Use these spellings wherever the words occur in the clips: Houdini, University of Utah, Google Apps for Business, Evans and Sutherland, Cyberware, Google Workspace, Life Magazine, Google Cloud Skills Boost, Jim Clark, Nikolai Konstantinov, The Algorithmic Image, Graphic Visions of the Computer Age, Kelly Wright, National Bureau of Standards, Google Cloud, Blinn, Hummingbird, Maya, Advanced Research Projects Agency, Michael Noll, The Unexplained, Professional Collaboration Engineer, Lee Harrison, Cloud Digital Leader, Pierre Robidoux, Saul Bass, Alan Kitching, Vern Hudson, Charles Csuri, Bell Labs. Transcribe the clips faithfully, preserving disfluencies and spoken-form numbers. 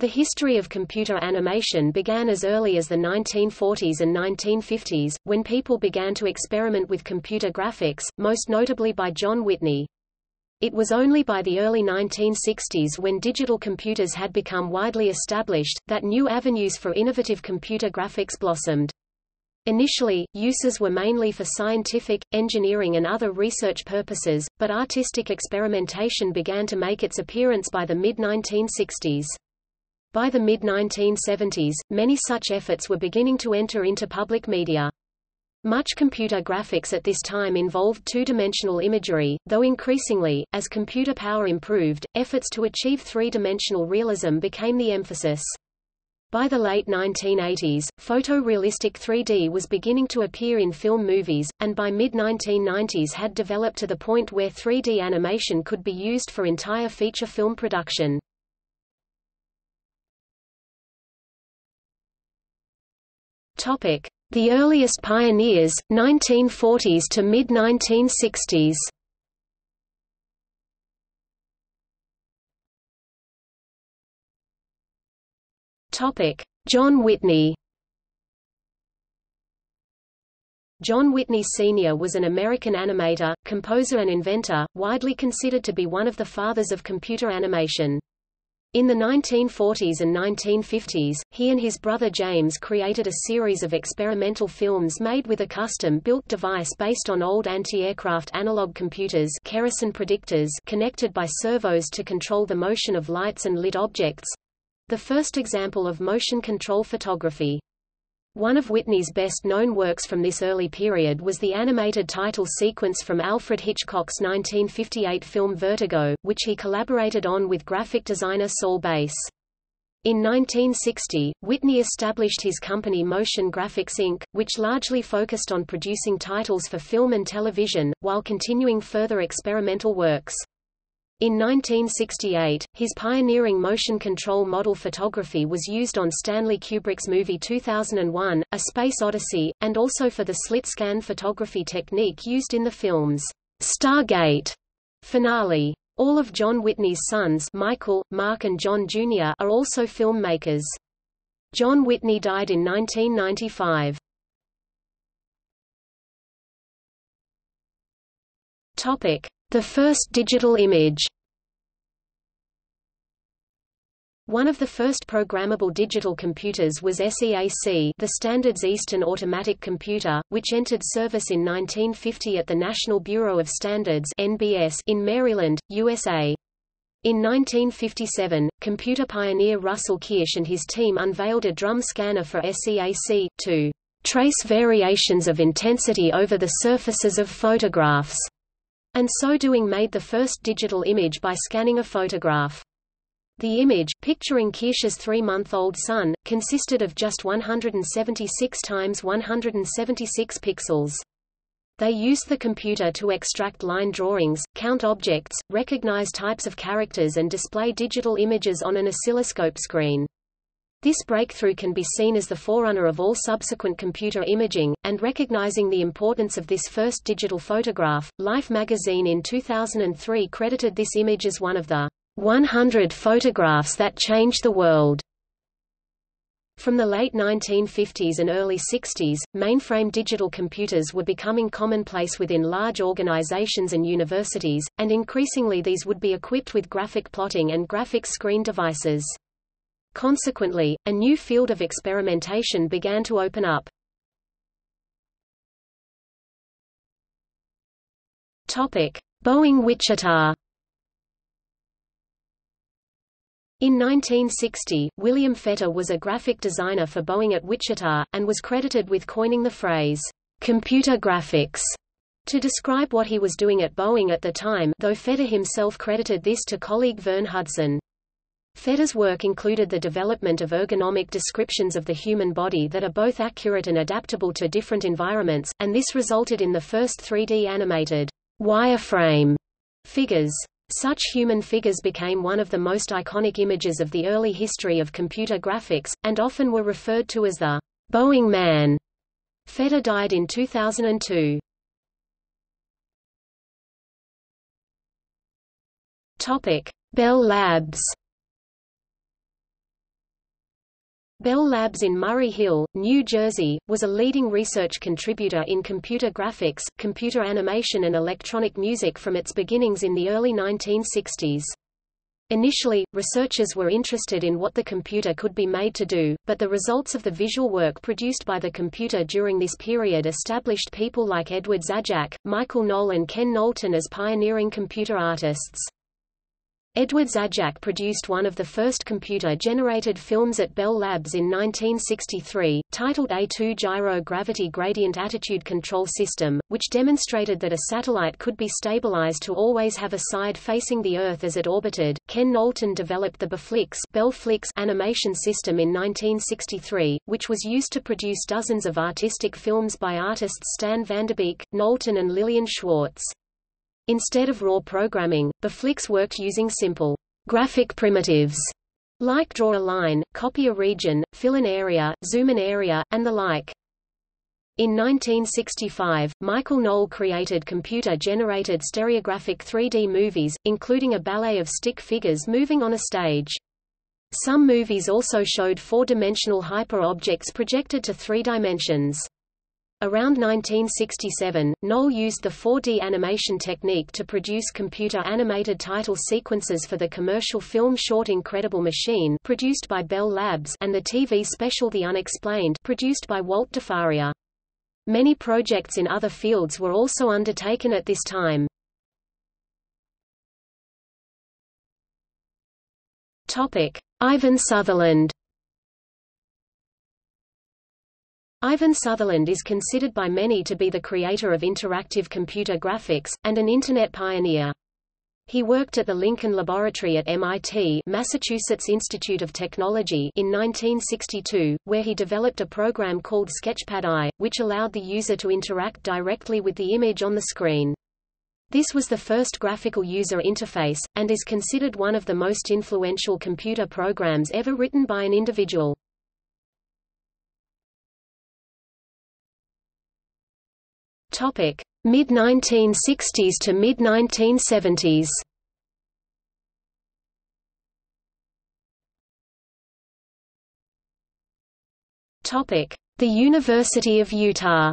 The history of computer animation began as early as the nineteen forties and nineteen fifties, when people began to experiment with computer graphics, most notably by John Whitney. It was only by the early nineteen sixties, when digital computers had become widely established, that new avenues for innovative computer graphics blossomed. Initially, uses were mainly for scientific, engineering and other research purposes, but artistic experimentation began to make its appearance by the mid nineteen sixties. By the mid nineteen seventies, many such efforts were beginning to enter into public media. Much computer graphics at this time involved two-dimensional imagery, though increasingly, as computer power improved, efforts to achieve three-dimensional realism became the emphasis. By the late nineteen eighties, photorealistic three D was beginning to appear in film movies, and by mid nineteen nineties had developed to the point where three D animation could be used for entire feature film production. The earliest pioneers, nineteen forties to mid nineteen sixties. John Whitney. John Whitney Senior was an American animator, composer and inventor, widely considered to be one of the fathers of computer animation. In the nineteen forties and nineteen fifties, he and his brother James created a series of experimental films made with a custom-built device based on old anti-aircraft analog computers, Kerosene predictors, connected by servos to control the motion of lights and lit objects—the first example of motion control photography. One of Whitney's best-known works from this early period was the animated title sequence from Alfred Hitchcock's nineteen fifty-eight film Vertigo, which he collaborated on with graphic designer Saul Bass. In nineteen sixty, Whitney established his company Motion Graphics Incorporated, which largely focused on producing titles for film and television, while continuing further experimental works. In nineteen sixty-eight, his pioneering motion control model photography was used on Stanley Kubrick's movie two thousand one, A Space Odyssey, and also for the slit-scan photography technique used in the film's Stargate finale. All of John Whitney's sons, Michael, Mark and John Junior, are also filmmakers. John Whitney died in nineteen ninety-five. The first digital image. One of the first programmable digital computers was SEAC, the Standards Eastern Automatic Computer, which entered service in nineteen fifty at the National Bureau of Standards (N B S) in Maryland, U S A. In nineteen fifty-seven, computer pioneer Russell Kirsch and his team unveiled a drum scanner for SEAC, to trace variations of intensity over the surfaces of photographs, and so doing made the first digital image by scanning a photograph. The image, picturing Kirsch's three-month-old son, consisted of just one hundred seventy-six by one hundred seventy-six pixels. They used the computer to extract line drawings, count objects, recognize types of characters and display digital images on an oscilloscope screen. This breakthrough can be seen as the forerunner of all subsequent computer imaging, and recognizing the importance of this first digital photograph, Life magazine in two thousand three credited this image as one of the one hundred photographs that changed the world. From the late nineteen fifties and early sixties, mainframe digital computers were becoming commonplace within large organizations and universities, and increasingly these would be equipped with graphic plotting and graphic screen devices. Consequently, a new field of experimentation began to open up. Topic: Boeing Wichita. In nineteen sixty, William Fetter was a graphic designer for Boeing at Wichita, and was credited with coining the phrase, "computer graphics," to describe what he was doing at Boeing at the time, though Fetter himself credited this to colleague Vern Hudson. Fetter's work included the development of ergonomic descriptions of the human body that are both accurate and adaptable to different environments, and this resulted in the first three D animated wireframe figures. Such human figures became one of the most iconic images of the early history of computer graphics, and often were referred to as the Boeing Man. Fetter died in two thousand two. Bell Labs. Bell Labs in Murray Hill, New Jersey, was a leading research contributor in computer graphics, computer animation and electronic music from its beginnings in the early nineteen sixties. Initially, researchers were interested in what the computer could be made to do, but the results of the visual work produced by the computer during this period established people like Edward Zajac, Michael Noll and Ken Knowlton as pioneering computer artists. Edward Zajac produced one of the first computer-generated films at Bell Labs in nineteen sixty-three, titled A two Gyro Gravity Gradient Attitude Control System, which demonstrated that a satellite could be stabilized to always have a side facing the Earth as it orbited. Ken Knowlton developed the Beflix Bellflix animation system in nineteen sixty-three, which was used to produce dozens of artistic films by artists Stan Vanderbeek, Knowlton and Lillian Schwartz. Instead of raw programming, Beflix worked using simple graphic primitives like draw a line, copy a region, fill an area, zoom an area, and the like. In nineteen sixty-five, Michael Noll created computer-generated stereographic three D movies, including a ballet of stick figures moving on a stage. Some movies also showed four-dimensional hyper-objects projected to three dimensions. Around nineteen sixty-seven, Noll used the four D animation technique to produce computer-animated title sequences for the commercial film short Incredible Machine, produced by Bell Labs, and the T V special The Unexplained, produced by Walt DeFaria. Many projects in other fields were also undertaken at this time. Topic: Ivan Sutherland. Ivan Sutherland is considered by many to be the creator of interactive computer graphics, and an Internet pioneer. He worked at the Lincoln Laboratory at M I T, Massachusetts Institute of Technology, in nineteen sixty-two, where he developed a program called Sketchpad I, which allowed the user to interact directly with the image on the screen. This was the first graphical user interface, and is considered one of the most influential computer programs ever written by an individual. Mid nineteen sixties to mid nineteen seventies. The University of Utah.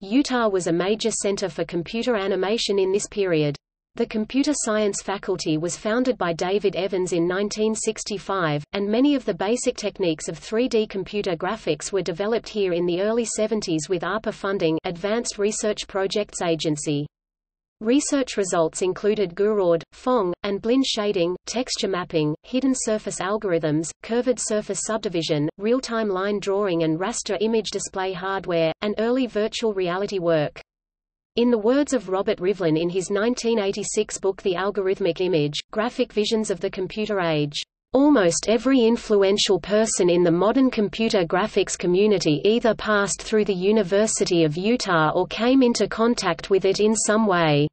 Utah was a major center for computer animation in this period. The computer science faculty was founded by David Evans in nineteen sixty-five, and many of the basic techniques of three D computer graphics were developed here in the early seventies with ARPA funding, Advanced Research Projects Agency. Research results included Gouraud, Fong, and Blinn shading, texture mapping, hidden surface algorithms, curved surface subdivision, real-time line drawing and raster image display hardware, and early virtual reality work. In the words of Robert Rivlin in his nineteen eighty-six book The Algorithmic Image, Graphic Visions of the Computer Age, "Almost every influential person in the modern computer graphics community either passed through the University of Utah or came into contact with it in some way."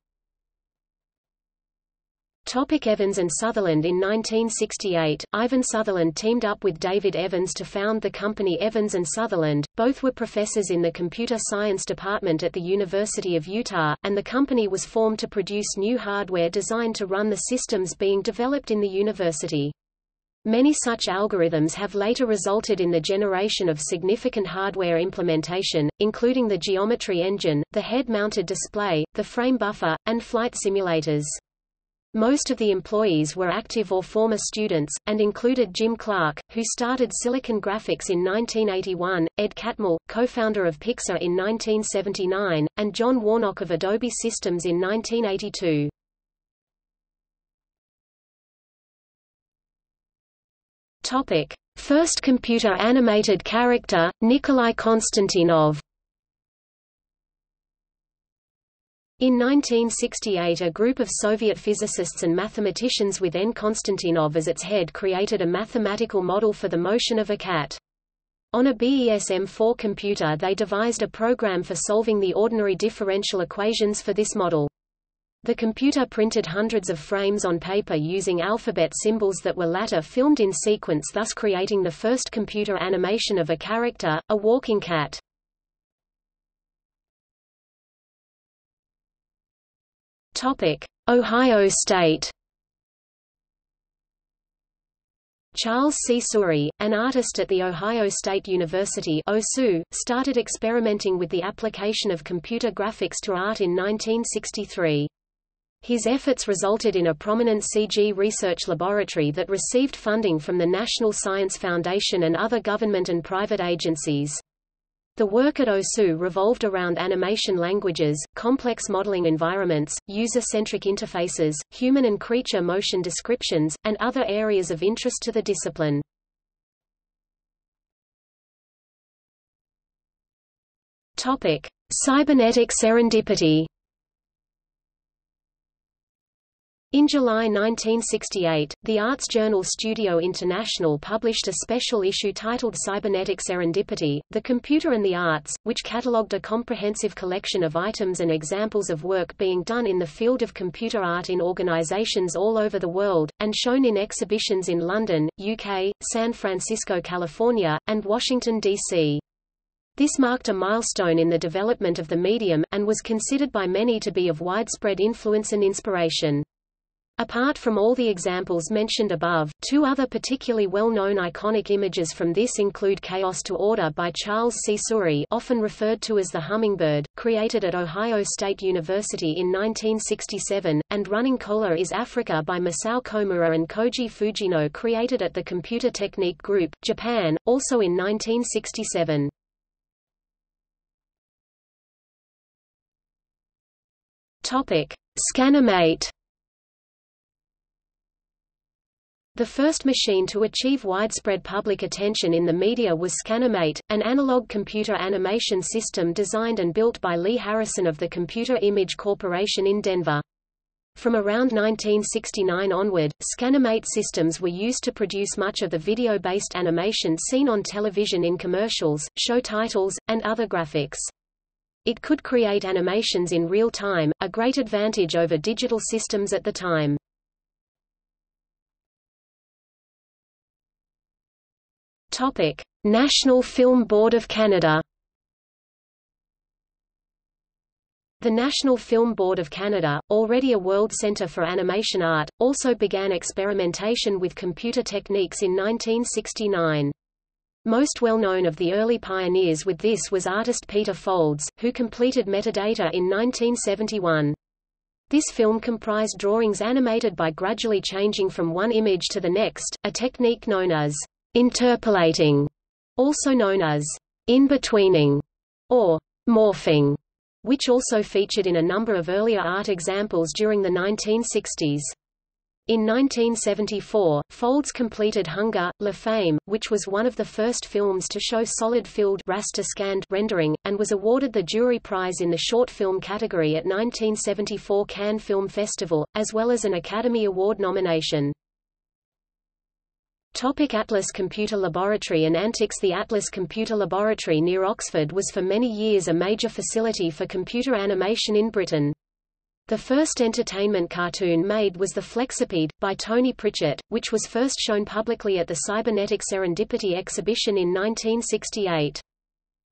Evans and Sutherland. In nineteen sixty-eight, Ivan Sutherland teamed up with David Evans to found the company Evans and Sutherland. Both were professors in the computer science department at the University of Utah, and the company was formed to produce new hardware designed to run the systems being developed in the university. Many such algorithms have later resulted in the generation of significant hardware implementation, including the geometry engine, the head-mounted display, the frame buffer, and flight simulators. Most of the employees were active or former students, and included Jim Clark, who started Silicon Graphics in nineteen eighty-one, Ed Catmull, co-founder of Pixar in nineteen seventy-nine, and John Warnock of Adobe Systems in nineteen eighty-two. First computer-animated character, Nikolai Konstantinov. In nineteen sixty-eight, a group of Soviet physicists and mathematicians with N. Konstantinov as its head created a mathematical model for the motion of a cat. On a B E S M four computer they devised a program for solving the ordinary differential equations for this model. The computer printed hundreds of frames on paper using alphabet symbols that were later filmed in sequence, thus creating the first computer animation of a character, a walking cat. Ohio State. Charles Csuri, an artist at The Ohio State University (O S U), started experimenting with the application of computer graphics to art in nineteen sixty-three. His efforts resulted in a prominent C G research laboratory that received funding from the National Science Foundation and other government and private agencies. The work at O S U revolved around animation languages, complex modeling environments, user-centric interfaces, human and creature motion descriptions, and other areas of interest to the discipline. Topic: Cybernetic serendipity. In July nineteen sixty-eight, the arts journal Studio International published a special issue titled Cybernetic Serendipity, The Computer and the Arts, which catalogued a comprehensive collection of items and examples of work being done in the field of computer art in organizations all over the world, and shown in exhibitions in London, U K, San Francisco, California, and Washington, D C This marked a milestone in the development of the medium, and was considered by many to be of widespread influence and inspiration. Apart from all the examples mentioned above, two other particularly well-known iconic images from this include Chaos to Order by Charles Csuri, often referred to as the Hummingbird, created at Ohio State University in nineteen sixty-seven, and Running Cola is Africa by Masao Komura and Koji Fujino, created at the Computer Technique Group, Japan, also in nineteen sixty-seven. Topic: Scanimate. The first machine to achieve widespread public attention in the media was Scanimate, an analog computer animation system designed and built by Lee Harrison of the Computer Image Corporation in Denver. From around nineteen sixty-nine onward, Scanimate systems were used to produce much of the video-based animation seen on television in commercials, show titles, and other graphics. It could create animations in real time, a great advantage over digital systems at the time. Topic: National Film Board of Canada. The National Film Board of Canada, already a World Centre for Animation Art, also began experimentation with computer techniques in nineteen sixty-nine. Most well-known of the early pioneers with this was artist Peter Folds, who completed Metadata in nineteen seventy-one. This film comprised drawings animated by gradually changing from one image to the next, a technique known as interpolating, also known as in-betweening or morphing, which also featured in a number of earlier art examples during the nineteen sixties. In nineteen seventy-four, Folds completed Hunger, La Fame, which was one of the first films to show solid-field raster-scanned rendering, and was awarded the Jury Prize in the short film category at nineteen seventy-four Cannes Film Festival, as well as an Academy Award nomination. Atlas Computer Laboratory and Antics. The Atlas Computer Laboratory near Oxford was for many years a major facility for computer animation in Britain. The first entertainment cartoon made was the Flexipede, by Tony Pritchett, which was first shown publicly at the Cybernetic Serendipity exhibition in nineteen sixty-eight.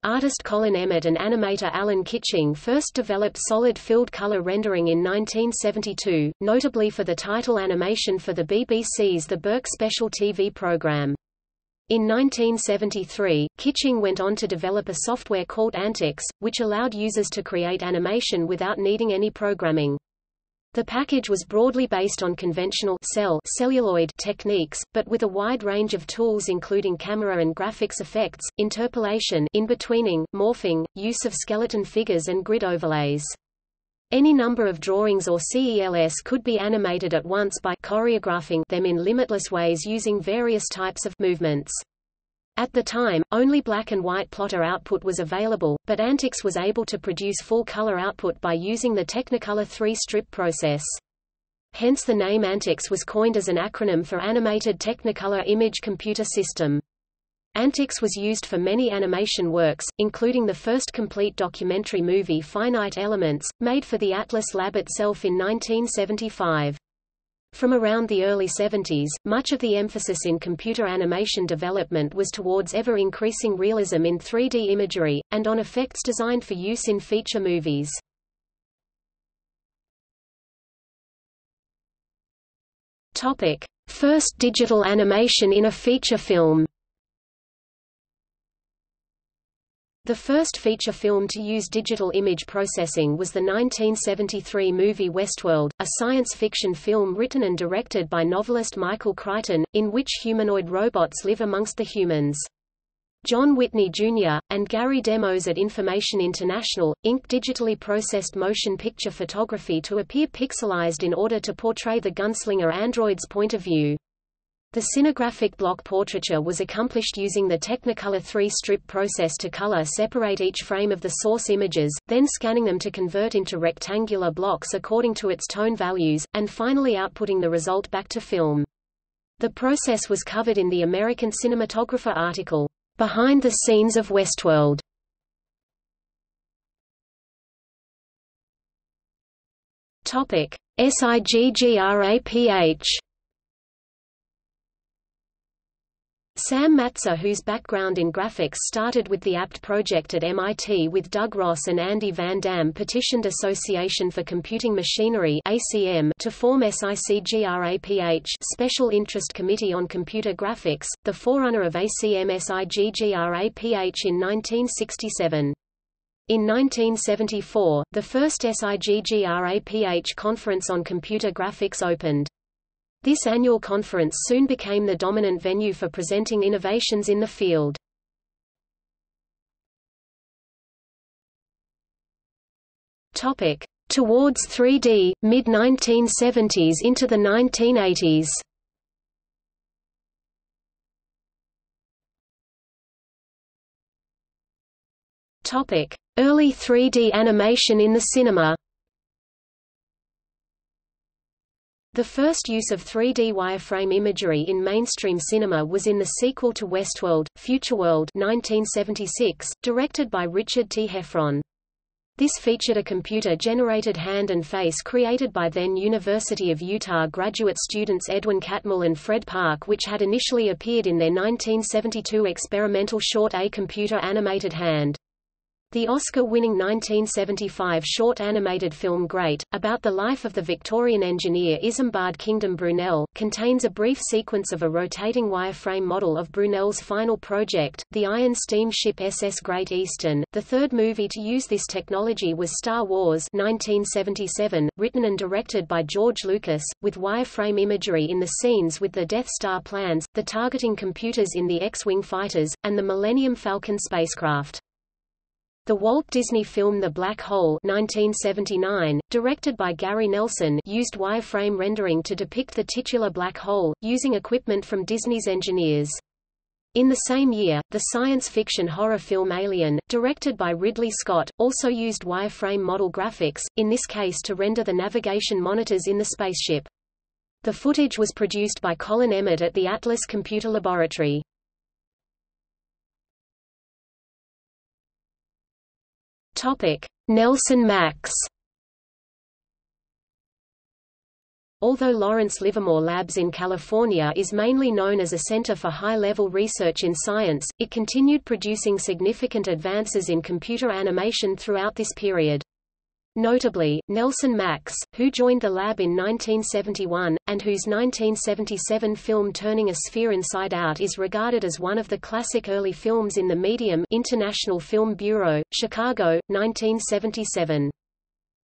Artist Colin Emmett and animator Alan Kitching first developed solid-filled color rendering in nineteen seventy-two, notably for the title animation for the B B C's The Burke Special T V program. In nineteen seventy-three, Kitching went on to develop a software called Antics, which allowed users to create animation without needing any programming. The package was broadly based on conventional cell celluloid techniques, but with a wide range of tools including camera and graphics effects, interpolation, in-betweening, morphing, use of skeleton figures and grid overlays. Any number of drawings or cells could be animated at once by choreographing them in limitless ways using various types of movements. At the time, only black and white plotter output was available, but Antics was able to produce full-color output by using the Technicolor three-strip process. Hence the name Antics was coined as an acronym for Animated Technicolor Image Computer System. Antics was used for many animation works, including the first complete documentary movie Finite Elements, made for the Atlas Lab itself in nineteen seventy-five. From around the early seventies, much of the emphasis in computer animation development was towards ever-increasing realism in three D imagery, and on effects designed for use in feature movies. First digital animation in a feature film. The first feature film to use digital image processing was the nineteen seventy-three movie Westworld, a science fiction film written and directed by novelist Michael Crichton, in which humanoid robots live amongst the humans. John Whitney Junior, and Gary Demos at Information International, Incorporated digitally processed motion picture photography to appear pixelized in order to portray the gunslinger android's point of view. The cinegraphic block portraiture was accomplished using the Technicolor three-strip process to color separate each frame of the source images, then scanning them to convert into rectangular blocks according to its tone values, and finally outputting the result back to film. The process was covered in the American Cinematographer article, "Behind the Scenes of Westworld". SIGGRAPH Sam Matzer, whose background in graphics started with the A P T project at M I T with Doug Ross and Andy Van Dam, petitioned Association for Computing Machinery (A C M) to form SIGGRAPH Special Interest Committee on Computer Graphics, the forerunner of A C M SIGGRAPH in nineteen sixty-seven. In nineteen seventy-four, the first SIGGRAPH conference on computer graphics opened. This annual conference soon became the dominant venue for presenting innovations in the field. Topic: Towards three D, mid nineteen seventies into the nineteen eighties. Topic: Early three D animation in the cinema. The first use of three D wireframe imagery in mainstream cinema was in the sequel to Westworld, Futureworld nineteen seventy-six, directed by Richard T. Heffron. This featured a computer-generated hand and face created by then University of Utah graduate students Edwin Catmull and Fred Park, which had initially appeared in their nineteen seventy-two experimental short A Computer Animated Hand. The Oscar-winning nineteen seventy-five short animated film Great, about the life of the Victorian engineer Isambard Kingdom Brunel, contains a brief sequence of a rotating wireframe model of Brunel's final project, the iron steamship S S Great Eastern. The third movie to use this technology was Star Wars nineteen seventy-seven, written and directed by George Lucas, with wireframe imagery in the scenes with the Death Star plans, the targeting computers in the X-Wing fighters, and the Millennium Falcon spacecraft. The Walt Disney film The Black Hole nineteen seventy-nine, directed by Gary Nelson, used wireframe rendering to depict the titular black hole, using equipment from Disney's engineers. In the same year, the science fiction horror film Alien, directed by Ridley Scott, also used wireframe model graphics, in this case to render the navigation monitors in the spaceship. The footage was produced by Colin Emmett at the Atlas Computer Laboratory. Nelson Max. Although Lawrence Livermore Labs in California is mainly known as a center for high-level research in science, it continued producing significant advances in computer animation throughout this period. Notably, Nelson Max, who joined the lab in nineteen seventy-one, and whose nineteen seventy-seven film Turning a Sphere Inside Out is regarded as one of the classic early films in the medium. International Film Bureau, Chicago, nineteen seventy-seven.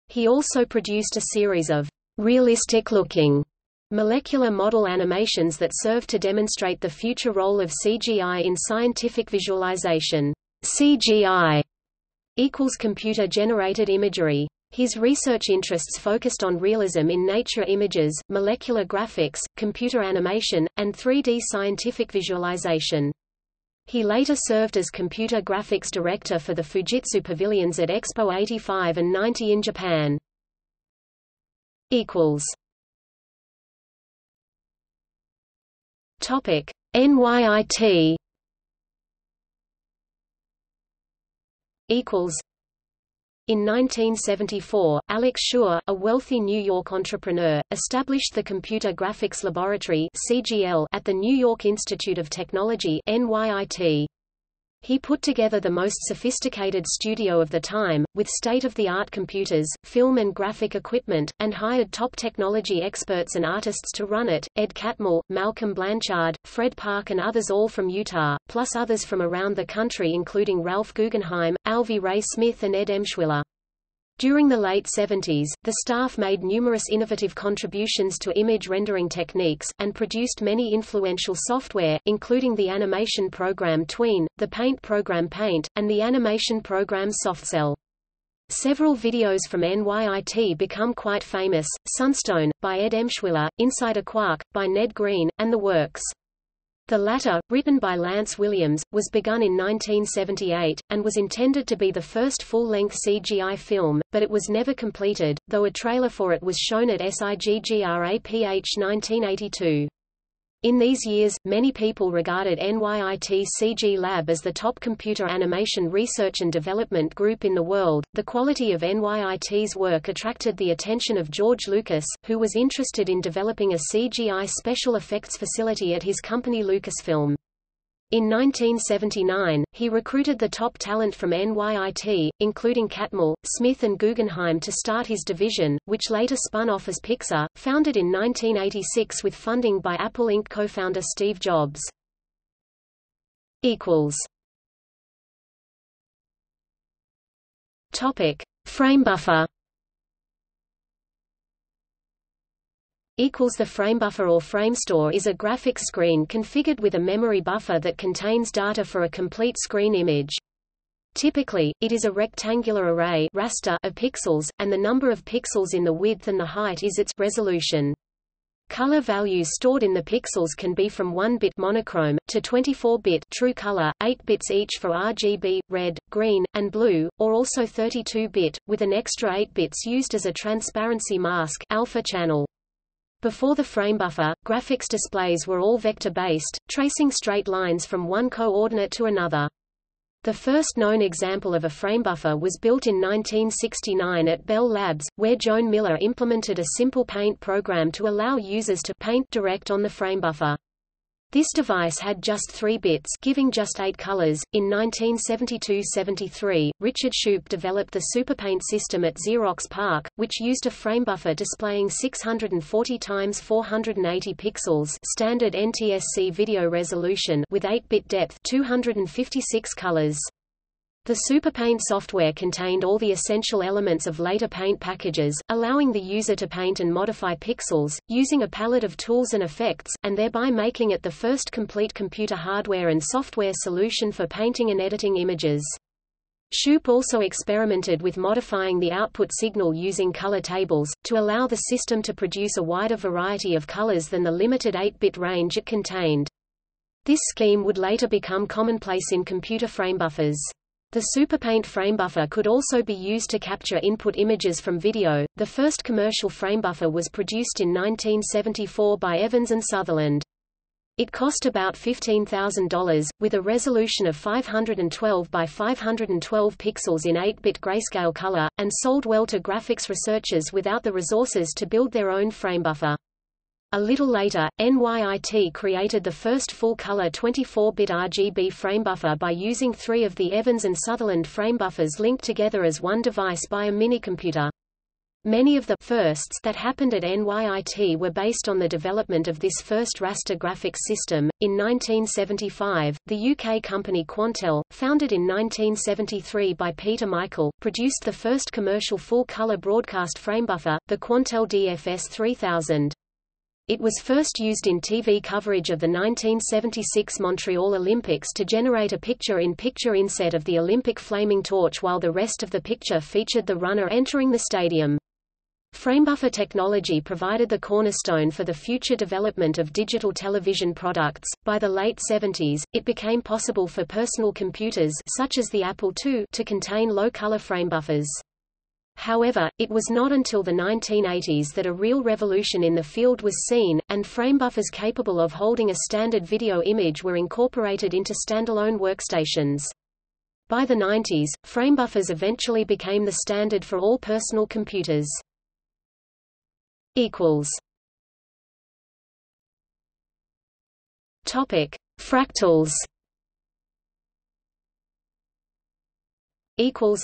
He also produced a series of realistic-looking molecular model animations that serve to demonstrate the future role of C G I in scientific visualization. C G I equals computer-generated imagery. His research interests focused on realism in nature images, molecular graphics, computer animation, and three D scientific visualization. He later served as computer graphics director for the Fujitsu pavilions at Expo eighty-five and ninety in Japan. Topic: N Y I T. Equals. In nineteen seventy-four, Alex Schur, a wealthy New York entrepreneur, established the Computer Graphics Laboratory (C G L) at the New York Institute of Technology (N Y I T). He put together the most sophisticated studio of the time, with state-of-the-art computers, film and graphic equipment, and hired top technology experts and artists to run it, Ed Catmull, Malcolm Blanchard, Fred Park and others, all from Utah, plus others from around the country including Ralph Guggenheim, Alvy Ray Smith and Ed Emshwiller. During the late seventies, the staff made numerous innovative contributions to image rendering techniques, and produced many influential software, including the animation program Tween, the paint program Paint, and the animation program SoftCell. Several videos from N Y I T become quite famous, Sunstone, by Ed Emshwiller, Inside a Quark, by Ned Green, and The Works. The latter, written by Lance Williams, was begun in nineteen seventy-eight, and was intended to be the first full-length C G I film, but it was never completed, though a trailer for it was shown at SIGGRAPH nineteen eighty-two. In these years, many people regarded N Y I T C G Lab as the top computer animation research and development group in the world. The quality of N Y I T's work attracted the attention of George Lucas, who was interested in developing a C G I special effects facility at his company Lucasfilm. In nineteen seventy-nine, he recruited the top talent from N Y I T, including Catmull, Smith and Guggenheim, to start his division, which later spun off as Pixar, founded in nineteen eighty-six with funding by Apple Incorporated co-founder Steve Jobs. Topic: Framebuffer. Equals the framebuffer or framestore is a graphics screen configured with a memory buffer that contains data for a complete screen image. Typically, it is a rectangular array raster of pixels, and the number of pixels in the width and the height is its resolution. Color values stored in the pixels can be from one bit monochrome to twenty-four bit true color, eight bits each for R G B, red, green, and blue, or also thirty-two bit, with an extra eight bits used as a transparency mask alpha channel. Before the framebuffer, graphics displays were all vector-based, tracing straight lines from one coordinate to another. The first known example of a framebuffer was built in nineteen sixty-nine at Bell Labs, where Joan Miller implemented a simple paint program to allow users to paint direct on the framebuffer. This device had just three bits, giving just eight colors. In nineteen seventy-two seventy-three, Richard Shoup developed the SuperPaint system at Xerox PARC, which used a framebuffer displaying six hundred forty by four hundred eighty pixels, standard N T S C video resolution, with eight bit depth, two hundred fifty-six colors. The SuperPaint software contained all the essential elements of later paint packages, allowing the user to paint and modify pixels, using a palette of tools and effects, and thereby making it the first complete computer hardware and software solution for painting and editing images. Shoup also experimented with modifying the output signal using color tables, to allow the system to produce a wider variety of colors than the limited eight bit range it contained. This scheme would later become commonplace in computer framebuffers. The SuperPaint framebuffer could also be used to capture input images from video. The first commercial framebuffer was produced in nineteen seventy-four by Evans and Sutherland. It cost about fifteen thousand dollars, with a resolution of five hundred twelve by five hundred twelve pixels in eight bit grayscale color, and sold well to graphics researchers without the resources to build their own framebuffer. A little later, N Y I T created the first full-color twenty-four bit R G B framebuffer by using three of the Evans and Sutherland framebuffers linked together as one device by a minicomputer. Many of the firsts that happened at N Y I T were based on the development of this first raster graphics system. In nineteen seventy-five, the U K company Quantel, founded in nineteen seventy-three by Peter Michael, produced the first commercial full-color broadcast framebuffer, the Quantel D F S three thousand. It was first used in T V coverage of the nineteen seventy-six Montreal Olympics to generate a picture-in-picture inset of the Olympic flaming torch, while the rest of the picture featured the runner entering the stadium. Framebuffer technology provided the cornerstone for the future development of digital television products. By the late seventies, it became possible for personal computers such as the Apple two to contain low-color framebuffers. However, it was not until the nineteen eighties that a real revolution in the field was seen, and framebuffers capable of holding a standard video image were incorporated into standalone workstations. By the nineties, framebuffers eventually became the standard for all personal computers. Equals. Topic: Fractals. equals.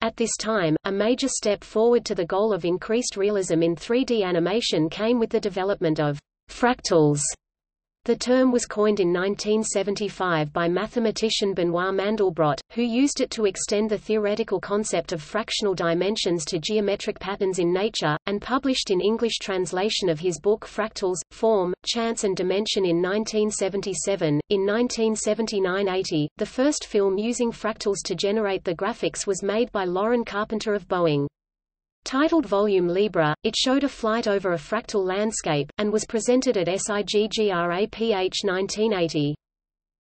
At this time, a major step forward to the goal of increased realism in three D animation came with the development of fractals. The term was coined in nineteen seventy-five by mathematician Benoit Mandelbrot, who used it to extend the theoretical concept of fractional dimensions to geometric patterns in nature, and published in English translation of his book Fractals, Form, Chance and Dimension in nineteen seventy-seven. In nineteen seventy-nine eighty, the first film using fractals to generate the graphics was made by Lauren Carpenter of Boeing. Titled Volume Libra, it showed a flight over a fractal landscape, and was presented at SIGGRAPH nineteen eighty.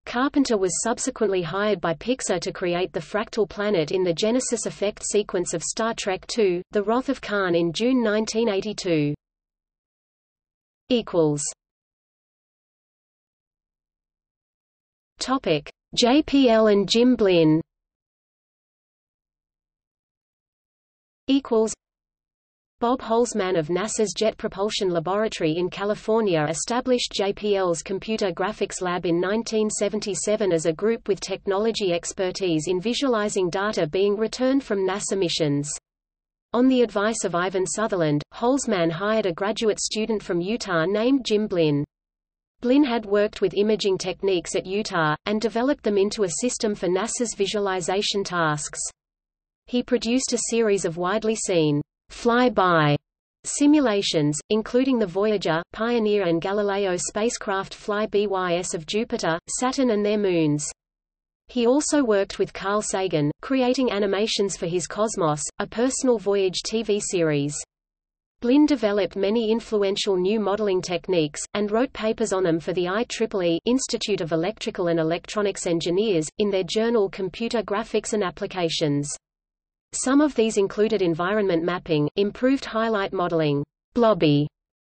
Carpenter was subsequently hired by Pixar to create the fractal planet in the Genesis effect sequence of Star Trek two, The Wrath of Khan in June nineteen eighty-two. J P L and Jim Blinn. Bob Holzman of NASA's Jet Propulsion Laboratory in California established J P L's Computer Graphics Lab in nineteen seventy-seven as a group with technology expertise in visualizing data being returned from NASA missions. On the advice of Ivan Sutherland, Holzman hired a graduate student from Utah named Jim Blinn. Blinn had worked with imaging techniques at Utah, and developed them into a system for NASA's visualization tasks. He produced a series of widely seen fly-by simulations, including the Voyager, Pioneer and Galileo spacecraft fly-bys of Jupiter, Saturn and their moons. He also worked with Carl Sagan, creating animations for his Cosmos, a personal voyage T V series. Blinn developed many influential new modeling techniques, and wrote papers on them for the I triple E Institute of Electrical and Electronics Engineers, in their journal Computer Graphics and Applications. Some of these included environment mapping, improved highlight modeling, blobby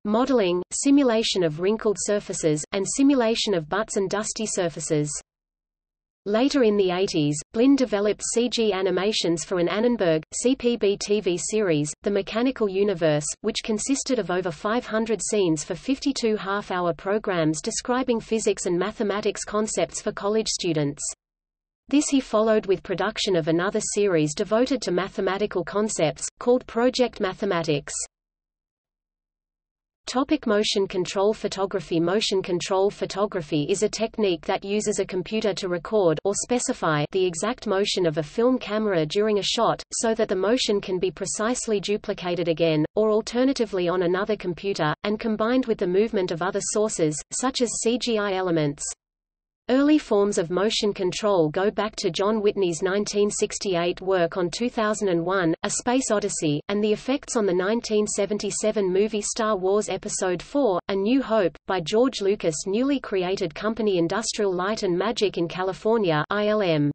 modeling, simulation of wrinkled surfaces, and simulation of butts and dusty surfaces. Later in the eighties, Blinn developed C G animations for an Annenberg, C P B T V series, The Mechanical Universe, which consisted of over five hundred scenes for fifty-two half-hour programs describing physics and mathematics concepts for college students. This he followed with production of another series devoted to mathematical concepts, called Project Mathematics. Topic: motion control photography. Motion control photography is a technique that uses a computer to record or specify the exact motion of a film camera during a shot, so that the motion can be precisely duplicated again, or alternatively on another computer, and combined with the movement of other sources, such as C G I elements. Early forms of motion control go back to John Whitney's nineteen sixty-eight work on two thousand one, A Space Odyssey, and the effects on the nineteen seventy-seven movie Star Wars Episode four, A New Hope, by George Lucas' newly created company Industrial Light and Magic in California, I L M.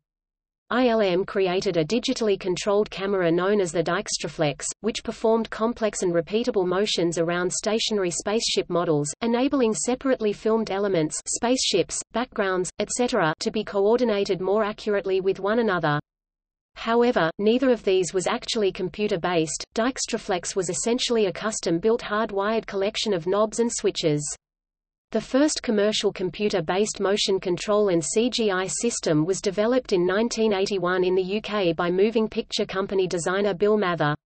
I L M created a digitally controlled camera known as the Dijkstraflex, which performed complex and repeatable motions around stationary spaceship models, enabling separately filmed elements, spaceships, backgrounds, et cetera, to be coordinated more accurately with one another. However, neither of these was actually computer-based. Dijkstraflex was essentially a custom-built hardwired collection of knobs and switches. The first commercial computer-based motion control and C G I system was developed in nineteen eighty-one in the U K by moving picture company designer Bill Mather.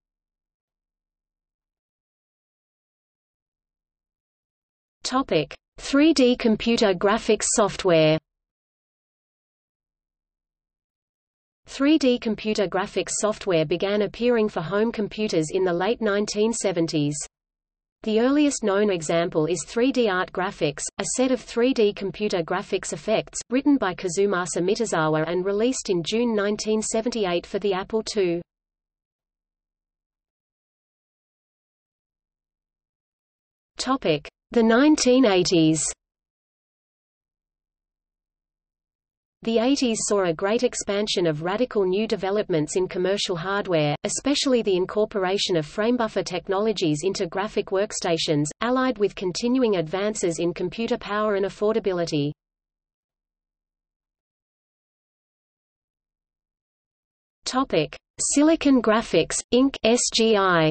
Topic: three D computer graphics software. three D computer graphics software began appearing for home computers in the late nineteen seventies. The earliest known example is three D Art Graphics, a set of three D computer graphics effects, written by Kazumasa Mitazawa and released in June nineteen seventy-eight for the Apple two. The nineteen eighties. The eighties saw a great expansion of radical new developments in commercial hardware, especially the incorporation of framebuffer technologies into graphic workstations, allied with continuing advances in computer power and affordability. Topic: Silicon Graphics Incorporated (S G I).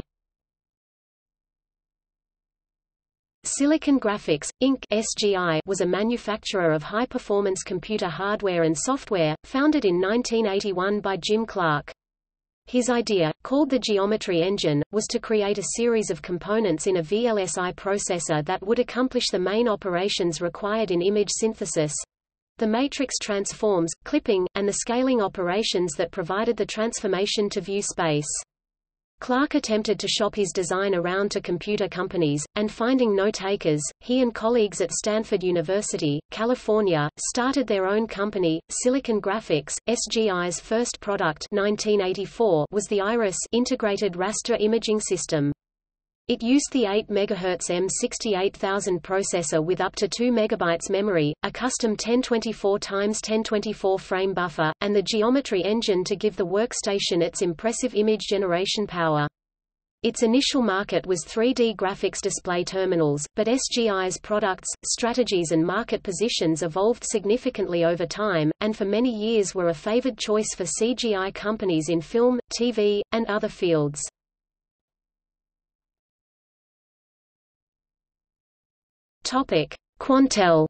Silicon Graphics, Incorporated (S G I) was a manufacturer of high-performance computer hardware and software, founded in nineteen eighty-one by Jim Clark. His idea, called the Geometry Engine, was to create a series of components in a V L S I processor that would accomplish the main operations required in image synthesis—the matrix transforms, clipping, and the scaling operations that provided the transformation to view space. Clark attempted to shop his design around to computer companies, and finding no takers, he and colleagues at Stanford University, California, started their own company, Silicon Graphics. S G I's first product nineteen eighty-four was the Iris integrated raster imaging system. It used the eight megahertz M sixty-eight thousand processor with up to two megabytes memory, a custom ten twenty-four by ten twenty-four frame buffer, and the Geometry Engine to give the workstation its impressive image generation power. Its initial market was three D graphics display terminals, but S G I's products, strategies and market positions evolved significantly over time, and for many years were a favored choice for C G I companies in film, T V, and other fields. Topic: Quantel.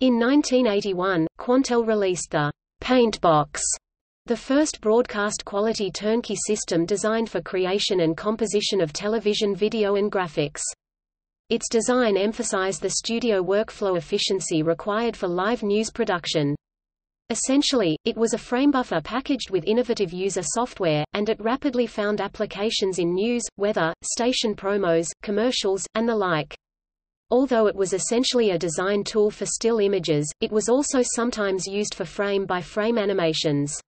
In nineteen eighty-one, Quantel released the Paintbox, the first broadcast-quality turnkey system designed for creation and composition of television video and graphics. Its design emphasized the studio workflow efficiency required for live news production. Essentially, it was a framebuffer packaged with innovative user software, and it rapidly found applications in news, weather, station promos, commercials, and the like. Although it was essentially a design tool for still images, it was also sometimes used for frame-by-frame animations.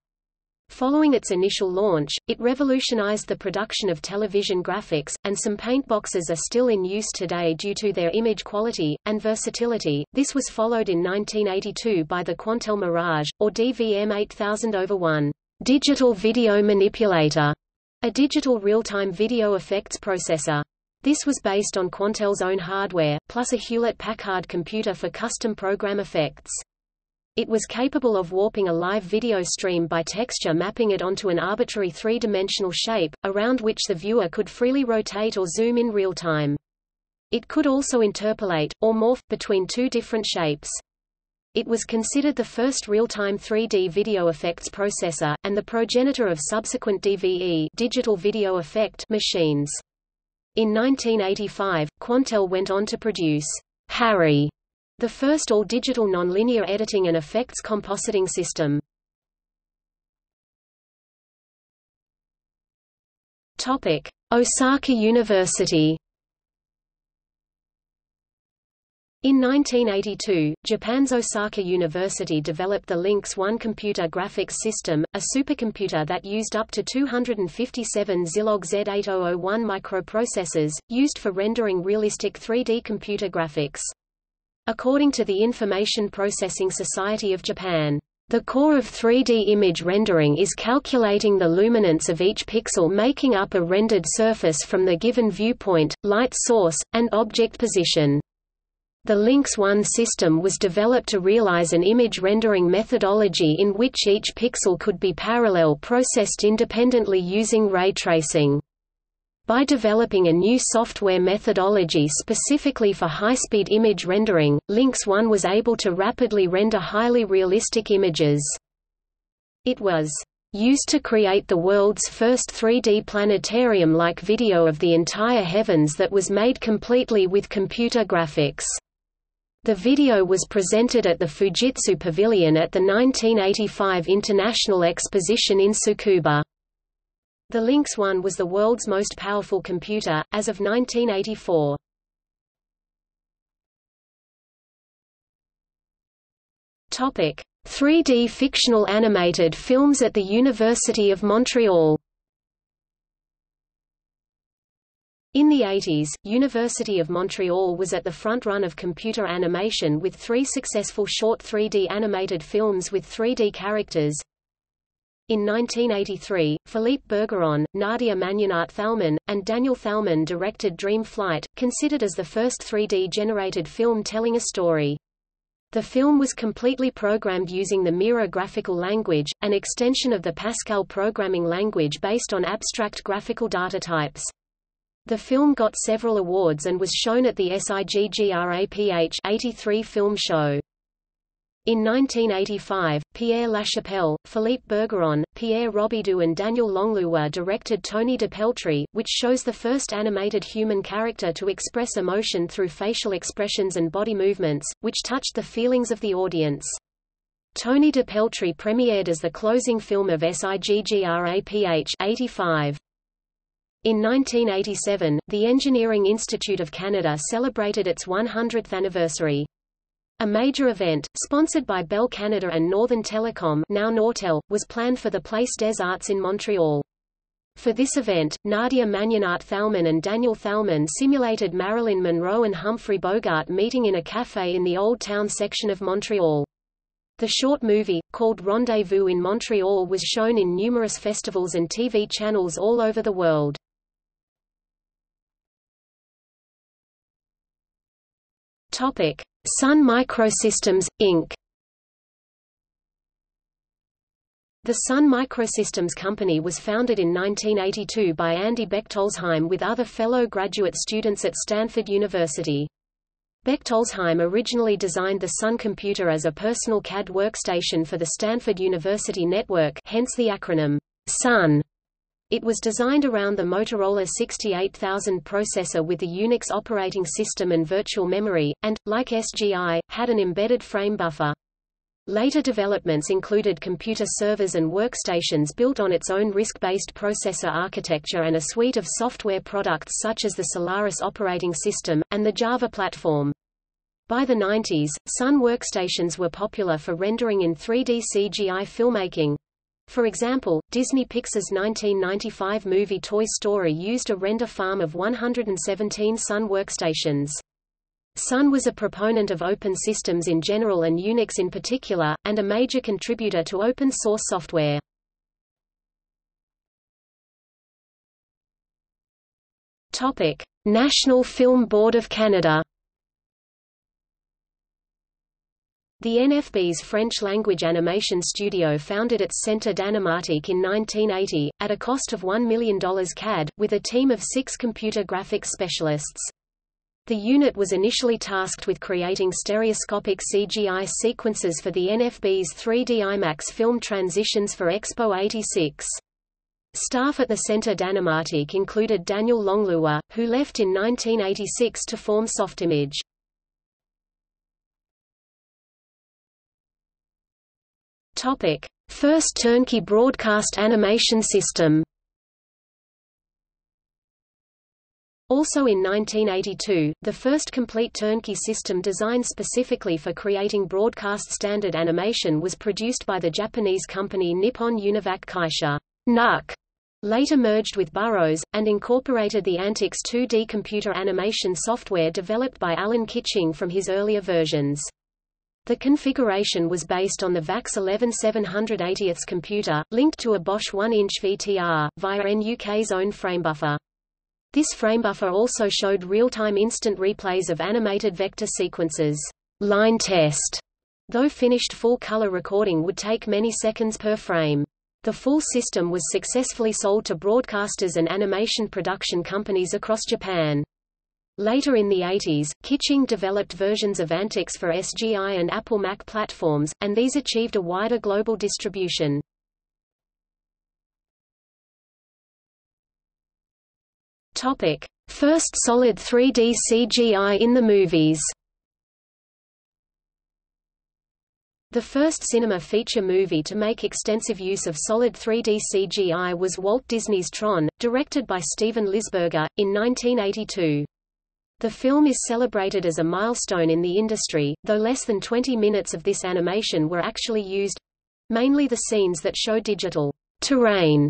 Following its initial launch, it revolutionized the production of television graphics, and some paintboxes are still in use today due to their image quality and versatility. This was followed in nineteen eighty-two by the Quantel Mirage, or D V M eight thousand one, digital video manipulator, a digital real-time video effects processor. This was based on Quantel's own hardware, plus a Hewlett-Packard computer for custom program effects. It was capable of warping a live video stream by texture mapping it onto an arbitrary three-dimensional shape, around which the viewer could freely rotate or zoom in real time. It could also interpolate, or morph, between two different shapes. It was considered the first real-time three D video effects processor, and the progenitor of subsequent D V E digital video effect machines. In nineteen eighty-five, Quantel went on to produce Harry, the first all-digital nonlinear editing and effects compositing system. Topic: Osaka University. In nineteen eighty-two, Japan's Osaka University developed the Lynx one computer graphics system, a supercomputer that used up to two hundred fifty-seven Zilog Z eight thousand one microprocessors, used for rendering realistic three D computer graphics. According to the Information Processing Society of Japan, "The core of three D image rendering is calculating the luminance of each pixel making up a rendered surface from the given viewpoint, light source, and object position." The Lynx one system was developed to realize an image rendering methodology in which each pixel could be parallel processed independently using ray tracing. By developing a new software methodology specifically for high-speed image rendering, Lynx one was able to rapidly render highly realistic images. It was used to create the world's first three D planetarium-like video of the entire heavens that was made completely with computer graphics. The video was presented at the Fujitsu Pavilion at the nineteen eighty-five International Exposition in Tsukuba. The Lynx one was the world's most powerful computer, as of nineteen eighty-four. three D fictional animated films at the University of Montreal. In the eighties, University of Montreal was at the front run of computer animation with three successful short three D animated films with three D characters. In nineteen eighty-three, Philippe Bergeron, Nadia Magnonat-Thalmann, and Daniel Thalmann directed Dream Flight, considered as the first three D-generated film telling a story. The film was completely programmed using the Mira graphical language, an extension of the Pascal programming language based on abstract graphical data types. The film got several awards and was shown at the SIGGRAPH eighty-three film show. In nineteen eighty-five, Pierre Lachapelle, Philippe Bergeron, Pierre Robidoux and Daniel Longluwa directed Tony DePeltry, which shows the first animated human character to express emotion through facial expressions and body movements, which touched the feelings of the audience. Tony DePeltry premiered as the closing film of SIGGRAPH eighty-five. In nineteen eighty-seven, the Engineering Institute of Canada celebrated its one hundredth anniversary. A major event, sponsored by Bell Canada and Northern Telecom, now Nortel, was planned for the Place des Arts in Montreal. For this event, Nadia Magnanart-Thalman and Daniel Thalman simulated Marilyn Monroe and Humphrey Bogart meeting in a café in the Old Town section of Montreal. The short movie, called Rendezvous in Montreal, was shown in numerous festivals and T V channels all over the world. Sun Microsystems, Incorporated. The Sun Microsystems Company was founded in nineteen eighty-two by Andy Bechtolsheim with other fellow graduate students at Stanford University. Bechtolsheim originally designed the Sun computer as a personal C A D workstation for the Stanford University network, hence the acronym Sun. It was designed around the Motorola sixty-eight thousand processor with the Unix operating system and virtual memory, and, like S G I, had an embedded frame buffer. Later developments included computer servers and workstations built on its own RISC-based processor architecture and a suite of software products such as the Solaris operating system, and the Java platform. By the nineties, Sun workstations were popular for rendering in three D C G I filmmaking. For example, Disney Pixar's nineteen ninety-five movie Toy Story used a render farm of one hundred seventeen Sun workstations. Sun was a proponent of open systems in general and Unix in particular, and a major contributor to open-source software. National Film Board of Canada. The N F B's French-language animation studio founded its Centre d'Animatique in nineteen eighty, at a cost of one million dollars C A D, with a team of six computer graphics specialists. The unit was initially tasked with creating stereoscopic C G I sequences for the N F B's three D IMAX film Transitions for Expo eighty-six. Staff at the Centre d'Animatique included Daniel Longluwa, who left in nineteen eighty-six to form Softimage. First turnkey broadcast animation system. Also in nineteen eighty-two, the first complete turnkey system designed specifically for creating broadcast standard animation was produced by the Japanese company Nippon Univac Kaisha (N U K), later merged with Burroughs, and incorporated the Antix two D computer animation software developed by Alan Kitching from his earlier versions. The configuration was based on the VAX eleven seven eightieth's computer, linked to a Bosch one inch V T R, via N U K's own framebuffer. This framebuffer also showed real-time instant replays of animated vector sequences, line test, though finished full-color recording would take many seconds per frame. The full system was successfully sold to broadcasters and animation production companies across Japan. Later in the eighties, Kitching developed versions of Antix for S G I and Apple Mac platforms, and these achieved a wider global distribution. Topic: First solid three D C G I in the movies. The first cinema feature movie to make extensive use of solid three D C G I was Walt Disney's Tron, directed by Steven Lisberger, in nineteen eighty-two. The film is celebrated as a milestone in the industry, though less than twenty minutes of this animation were actually used—mainly the scenes that show digital terrain,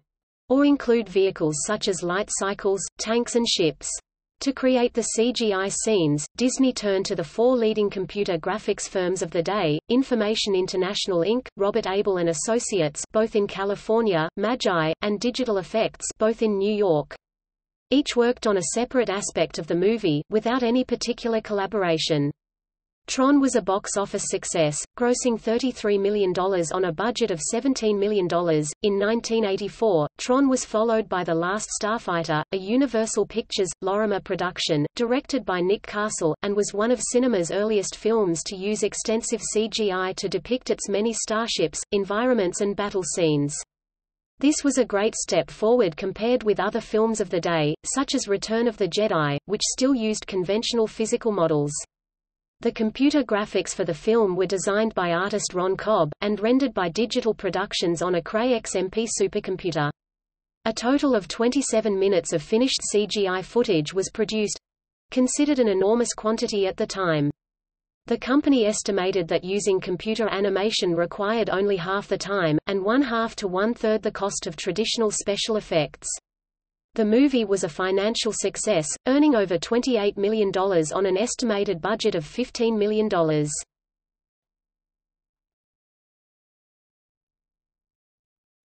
or include vehicles such as light cycles, tanks and ships. To create the C G I scenes, Disney turned to the four leading computer graphics firms of the day, Information International Incorporated, Robert Abel and Associates both in California, Magi, and Digital Effects both in New York. Each worked on a separate aspect of the movie, without any particular collaboration. Tron was a box office success, grossing thirty-three million dollars on a budget of seventeen million dollars. In nineteen eighty-four, Tron was followed by The Last Starfighter, a Universal Pictures, Lorimer production, directed by Nick Castle, and was one of cinema's earliest films to use extensive C G I to depict its many starships, environments and battle scenes. This was a great step forward compared with other films of the day, such as Return of the Jedi, which still used conventional physical models. The computer graphics for the film were designed by artist Ron Cobb, and rendered by Digital Productions on a Cray X M P supercomputer. A total of twenty-seven minutes of finished C G I footage was produced—considered an enormous quantity at the time. The company estimated that using computer animation required only half the time, and one-half to one-third the cost of traditional special effects. The movie was a financial success, earning over twenty-eight million dollars on an estimated budget of fifteen million dollars.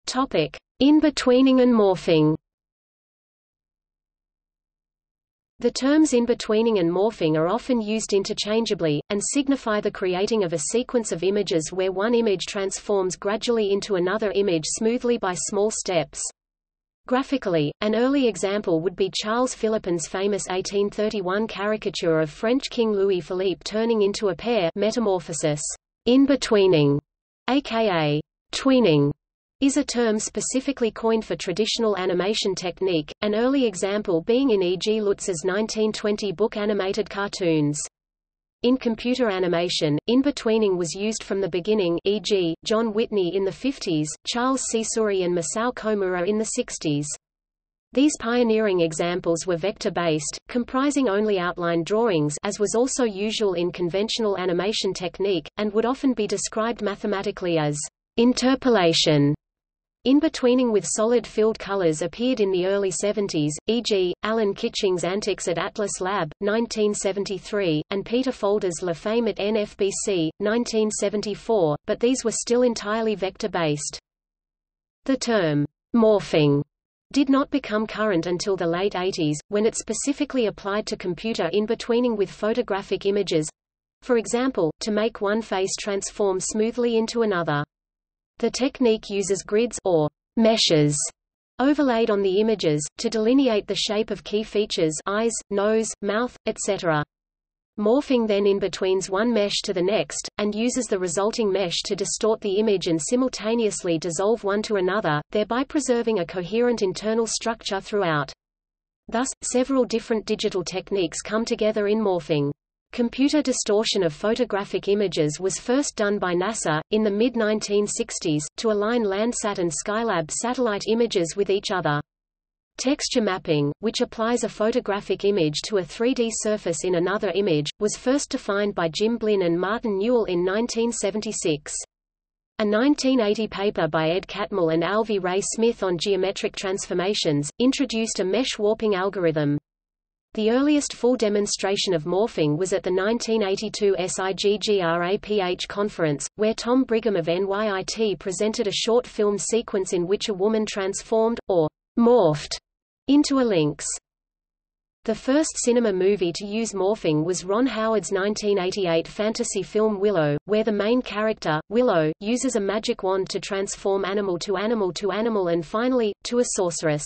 Topic: in-betweening and morphing. The terms in-betweening and morphing are often used interchangeably, and signify the creating of a sequence of images where one image transforms gradually into another image smoothly by small steps. Graphically, an early example would be Charles Philippine's famous eighteen thirty-one caricature of French King Louis-Philippe turning into a pear. Metamorphosis. In-betweening, aka tweening, is a term specifically coined for traditional animation technique, an early example being in E G Lutz's nineteen twenty book Animated Cartoons. In computer animation, in-betweening was used from the beginning, for example, John Whitney in the fifties, Charles Csuri and Masao Komura in the sixties. These pioneering examples were vector-based, comprising only outline drawings as was also usual in conventional animation technique, and would often be described mathematically as interpolation. In-betweening with solid-filled colors appeared in the early seventies, for example, Alan Kitching's Antics at Atlas Lab, nineteen seventy-three, and Peter Folder's La Fame at N F B C, nineteen seventy-four, but these were still entirely vector-based. The term, morphing, did not become current until the late eighties, when it specifically applied to computer in-betweening with photographic images—for example, to make one face transform smoothly into another. The technique uses grids or meshes overlaid on the images, to delineate the shape of key features eyes, nose, mouth, et cetera. Morphing then in-betweens one mesh to the next, and uses the resulting mesh to distort the image and simultaneously dissolve one to another, thereby preserving a coherent internal structure throughout. Thus, several different digital techniques come together in morphing. Computer distortion of photographic images was first done by NASA, in the mid nineteen sixties, to align Landsat and Skylab satellite images with each other. Texture mapping, which applies a photographic image to a three D surface in another image, was first defined by Jim Blinn and Martin Newell in nineteen seventy-six. A nineteen eighty paper by Ed Catmull and Alvy Ray Smith on geometric transformations, introduced a mesh warping algorithm. The earliest full demonstration of morphing was at the nineteen eighty-two SIGGRAPH conference, where Tom Brigham of N Y I T presented a short film sequence in which a woman transformed, or morphed, into a lynx. The first cinema movie to use morphing was Ron Howard's nineteen eighty-eight fantasy film Willow, where the main character, Willow, uses a magic wand to transform animal to animal to animal and finally, to a sorceress.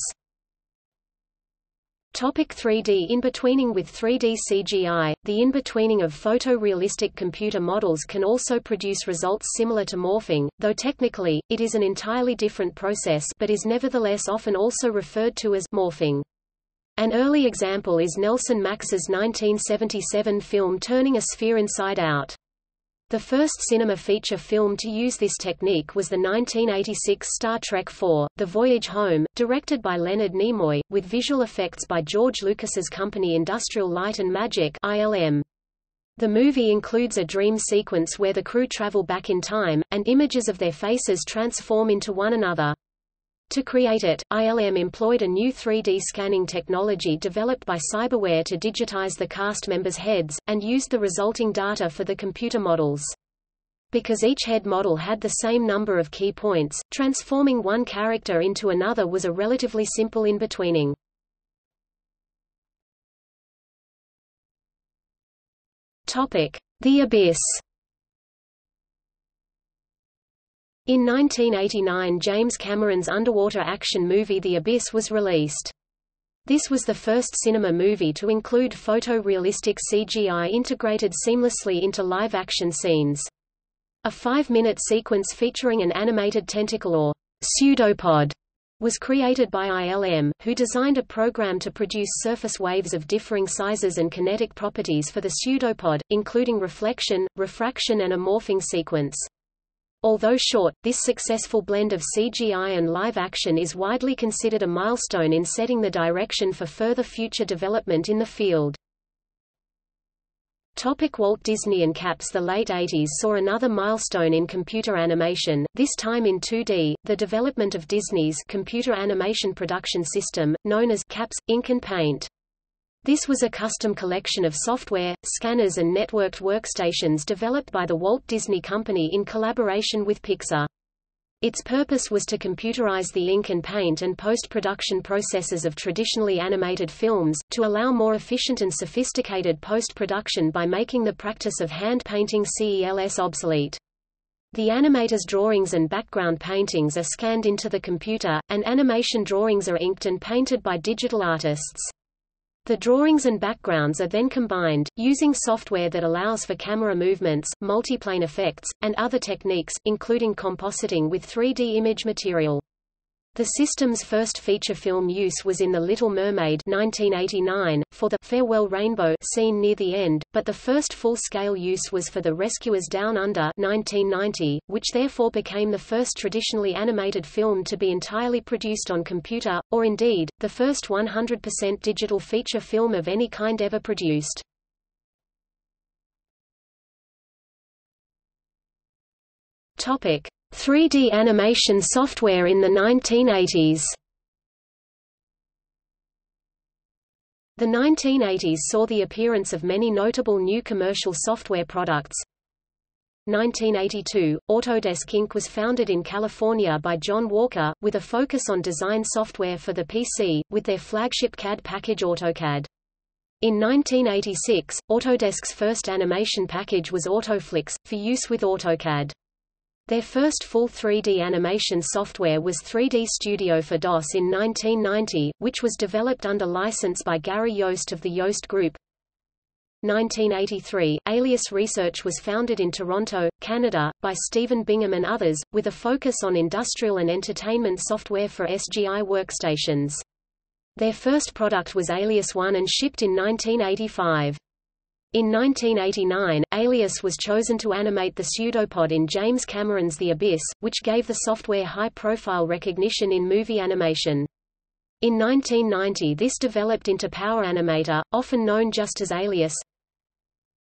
three D in-betweening with three D C G I. The in-betweening of photorealistic computer models can also produce results similar to morphing, though technically, it is an entirely different process but is nevertheless often also referred to as morphing. An early example is Nelson Max's nineteen seventy-seven film Turning a Sphere Inside Out. The first cinema feature film to use this technique was the nineteen eighty-six Star Trek four, The Voyage Home, directed by Leonard Nimoy, with visual effects by George Lucas's company Industrial Light and Magic I L M. The movie includes a dream sequence where the crew travel back in time, and images of their faces transform into one another. To create it, I L M employed a new three D scanning technology developed by Cyberware to digitize the cast members' heads, and used the resulting data for the computer models. Because each head model had the same number of key points, transforming one character into another was a relatively simple in-betweening. The Abyss. In nineteen eighty-nine, James Cameron's underwater action movie The Abyss was released. This was the first cinema movie to include photorealistic C G I integrated seamlessly into live-action scenes. A five-minute sequence featuring an animated tentacle or pseudopod was created by I L M, who designed a program to produce surface waves of differing sizes and kinetic properties for the pseudopod, including reflection, refraction and a morphing sequence. Although short, this successful blend of C G I and live action is widely considered a milestone in setting the direction for further future development in the field. Walt Disney and Caps. The late eighties saw another milestone in computer animation, this time in two D, the development of Disney's computer animation production system, known as Caps, Ink and Paint. This was a custom collection of software, scanners and networked workstations developed by the Walt Disney Company in collaboration with Pixar. Its purpose was to computerize the ink and paint and post-production processes of traditionally animated films, to allow more efficient and sophisticated post-production by making the practice of hand-painting C E L S obsolete. The animator's drawings and background paintings are scanned into the computer, and animation drawings are inked and painted by digital artists. The drawings and backgrounds are then combined, using software that allows for camera movements, multiplane effects, and other techniques, including compositing with three D image material. The system's first feature film use was in The Little Mermaid nineteen eighty-nine, for the Farewell Rainbow scene near the end, but the first full-scale use was for The Rescuers Down Under nineteen ninety, which therefore became the first traditionally animated film to be entirely produced on computer, or indeed, the first one hundred percent digital feature film of any kind ever produced. Topic: three D animation software in the nineteen eighties. The nineteen eighties saw the appearance of many notable new commercial software products. nineteen eighty-two, Autodesk Incorporated was founded in California by John Walker, with a focus on design software for the P C, with their flagship C A D package AutoCAD. In nineteen eighty-six, Autodesk's first animation package was AutoFlix, for use with AutoCAD. Their first full three D animation software was three D Studio for DOS in nineteen ninety, which was developed under license by Gary Yost of the Yost Group. nineteen eighty-three, Alias Research was founded in Toronto, Canada, by Stephen Bingham and others, with a focus on industrial and entertainment software for S G I workstations. Their first product was Alias One and shipped in nineteen eighty-five. In nineteen eighty-nine, Alias was chosen to animate the pseudopod in James Cameron's The Abyss, which gave the software high-profile recognition in movie animation. In nineteen ninety, this developed into Power Animator, often known just as Alias.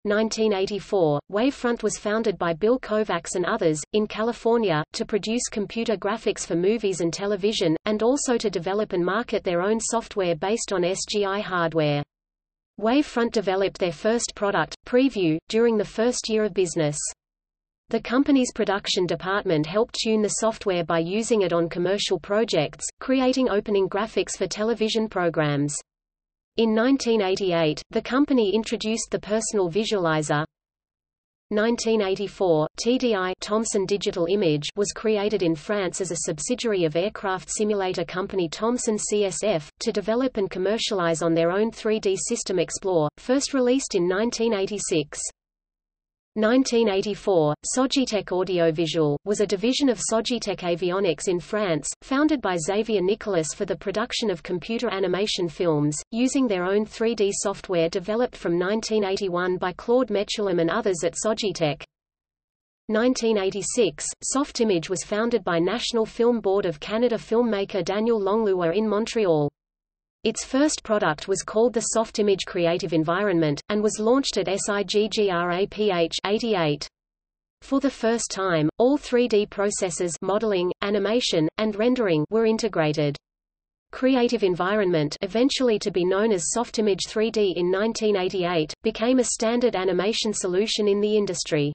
nineteen eighty-four, Wavefront was founded by Bill Kovacs and others, in California, to produce computer graphics for movies and television, and also to develop and market their own software based on S G I hardware. Wavefront developed their first product, Preview, during the first year of business. The company's production department helped tune the software by using it on commercial projects, creating opening graphics for television programs. In nineteen eighty-eight, the company introduced the Personal Visualizer. nineteen eighty-four, T D I Thomson Digital Image was created in France as a subsidiary of aircraft simulator company Thomson C S F, to develop and commercialize on their own three D system Explore, first released in nineteen eighty-six. nineteen eighty-four, Sogitech Audiovisual, was a division of Sogitech Avionics in France, founded by Xavier Nicolas for the production of computer animation films, using their own three D software developed from nineteen eighty-one by Claude Metulam and others at Sogitech. nineteen eighty-six, Softimage was founded by National Film Board of Canada filmmaker Daniel Longlois in Montreal. Its first product was called the Softimage Creative Environment, and was launched at SIGGRAPH eighty-eight. For the first time, all three D processes modeling, animation, and rendering were integrated. Creative Environment, eventually to be known as Softimage three D in nineteen eighty-eight, became a standard animation solution in the industry.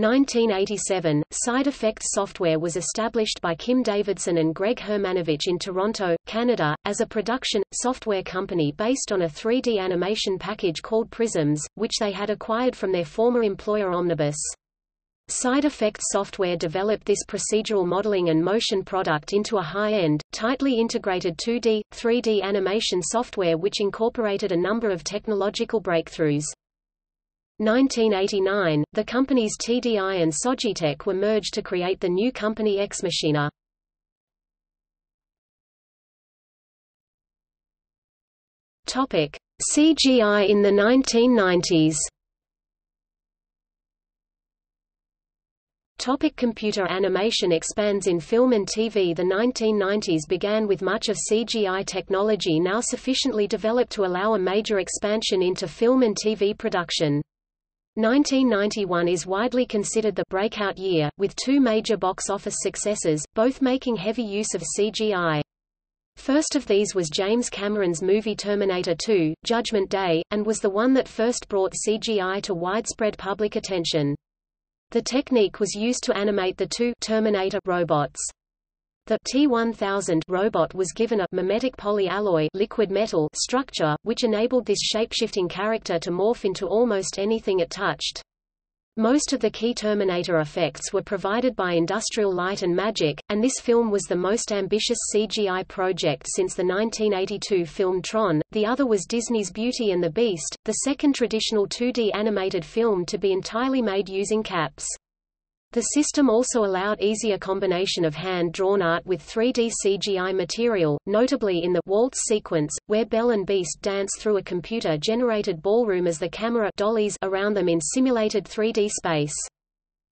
nineteen eighty-seven, Side Effect Software was established by Kim Davidson and Greg Hermanovich in Toronto, Canada, as a production software company based on a three D animation package called Prisms, which they had acquired from their former employer Omnibus. Side Effect Software developed this procedural modeling and motion product into a high-end, tightly integrated two D, three D animation software which incorporated a number of technological breakthroughs. nineteen eighty-nine, the companies T D I and Sogitech were merged to create the new company Ex Machina. C G I in the nineteen nineties. Topic: computer animation expands in film and T V. The nineteen nineties began with much of C G I technology now sufficiently developed to allow a major expansion into film and T V production. nineteen ninety-one is widely considered the breakout year, with two major box office successes, both making heavy use of C G I. First of these was James Cameron's movie Terminator two, Judgment Day, and was the one that first brought C G I to widespread public attention. The technique was used to animate the two Terminator robots. The T one thousand robot was given a mimetic polyalloy liquid metal structure, which enabled this shape-shifting character to morph into almost anything it touched. Most of the key Terminator effects were provided by Industrial Light and Magic, and this film was the most ambitious C G I project since the nineteen eighty-two film Tron. The other was Disney's Beauty and the Beast, the second traditional two D animated film to be entirely made using caps. The system also allowed easier combination of hand-drawn art with three D C G I material, notably in the waltz sequence, where Belle and Beast dance through a computer-generated ballroom as the camera dollies around them in simulated three D space.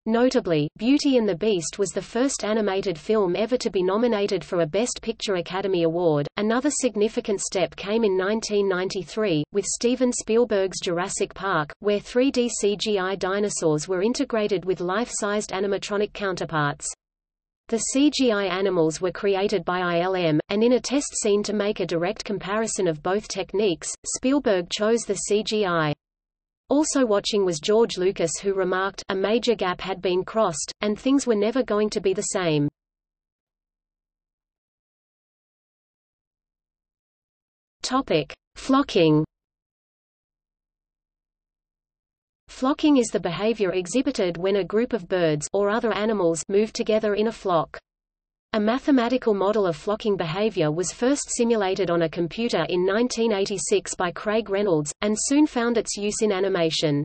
Notably, Beauty and the Beast was the first animated film ever to be nominated for a Best Picture Academy Award. Another significant step came in nineteen ninety-three, with Steven Spielberg's Jurassic Park, where three D C G I dinosaurs were integrated with life-sized animatronic counterparts. The C G I animals were created by I L M, and in a test scene to make a direct comparison of both techniques, Spielberg chose the C G I. Also watching was George Lucas, who remarked, "A major gap had been crossed, and things were never going to be the same." Topic: Flocking. Flocking is the behavior exhibited when a group of birds or other animals move together in a flock. A mathematical model of flocking behavior was first simulated on a computer in nineteen eighty-six by Craig Reynolds, and soon found its use in animation.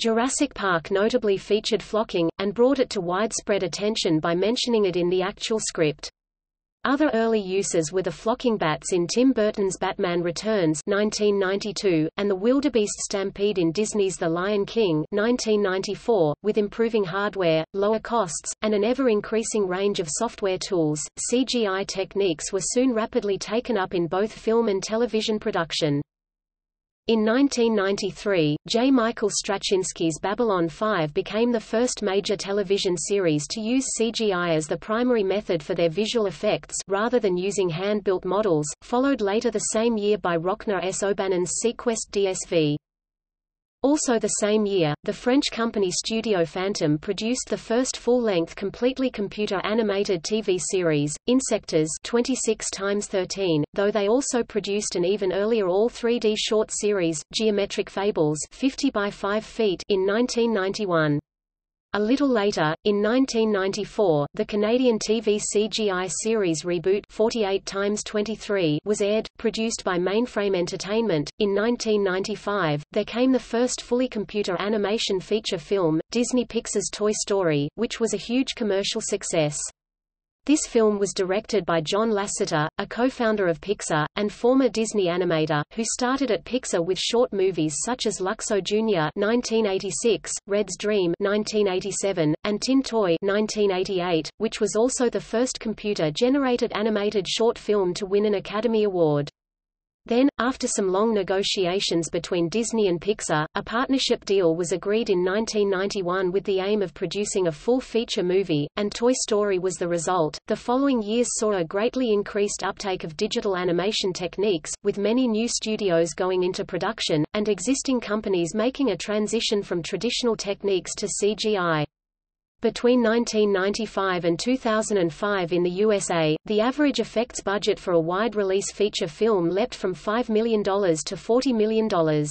Jurassic Park notably featured flocking, and brought it to widespread attention by mentioning it in the actual script. Other early uses were the flocking bats in Tim Burton's Batman Returns nineteen ninety-two, and the wildebeest stampede in Disney's The Lion King nineteen ninety-four. With improving hardware, lower costs, and an ever-increasing range of software tools, C G I techniques were soon rapidly taken up in both film and television production. In nineteen ninety-three, J. Michael Straczynski's Babylon five became the first major television series to use C G I as the primary method for their visual effects rather than using hand-built models, followed later the same year by Rochner S. O'Bannon's Sequest D S V. Also the same year, the French company Studio Phantom produced the first full-length completely computer-animated T V series, Insectors twenty-six by thirteen, though they also produced an even earlier all three D short series, Geometric Fables fifty by five feet in nineteen ninety-one. A little later, in nineteen ninety-four, the Canadian T V C G I series Reboot forty-eight by twenty-three was aired, produced by Mainframe Entertainment. In nineteen ninety-five, there came the first fully computer animation feature film, Disney Pixar's Toy Story, which was a huge commercial success. This film was directed by John Lasseter, a co-founder of Pixar, and former Disney animator, who started at Pixar with short movies such as Luxo Junior nineteen eighty-six, Red's Dream nineteen eighty-seven, and Tin Toy nineteen eighty-eight, which was also the first computer-generated animated short film to win an Academy Award. Then, after some long negotiations between Disney and Pixar, a partnership deal was agreed in nineteen ninety-one with the aim of producing a full-feature movie, and Toy Story was the result. The following years saw a greatly increased uptake of digital animation techniques, with many new studios going into production, and existing companies making a transition from traditional techniques to C G I. Between nineteen ninety-five and two thousand five in the U S A, the average effects budget for a wide-release feature film leapt from five million dollars to forty million dollars.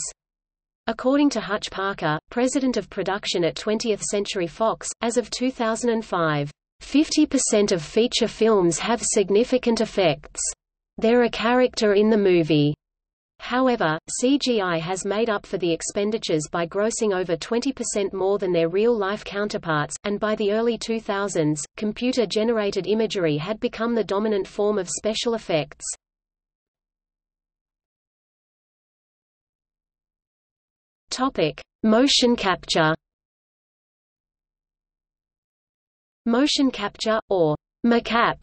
According to Hutch Parker, president of production at twentieth century fox, as of two thousand five, fifty percent of feature films have significant effects. They're a character in the movie. However, C G I has made up for the expenditures by grossing over twenty percent more than their real-life counterparts, and by the early two thousands, computer-generated imagery had become the dominant form of special effects. Topic: Motion capture. Motion capture, or mocap,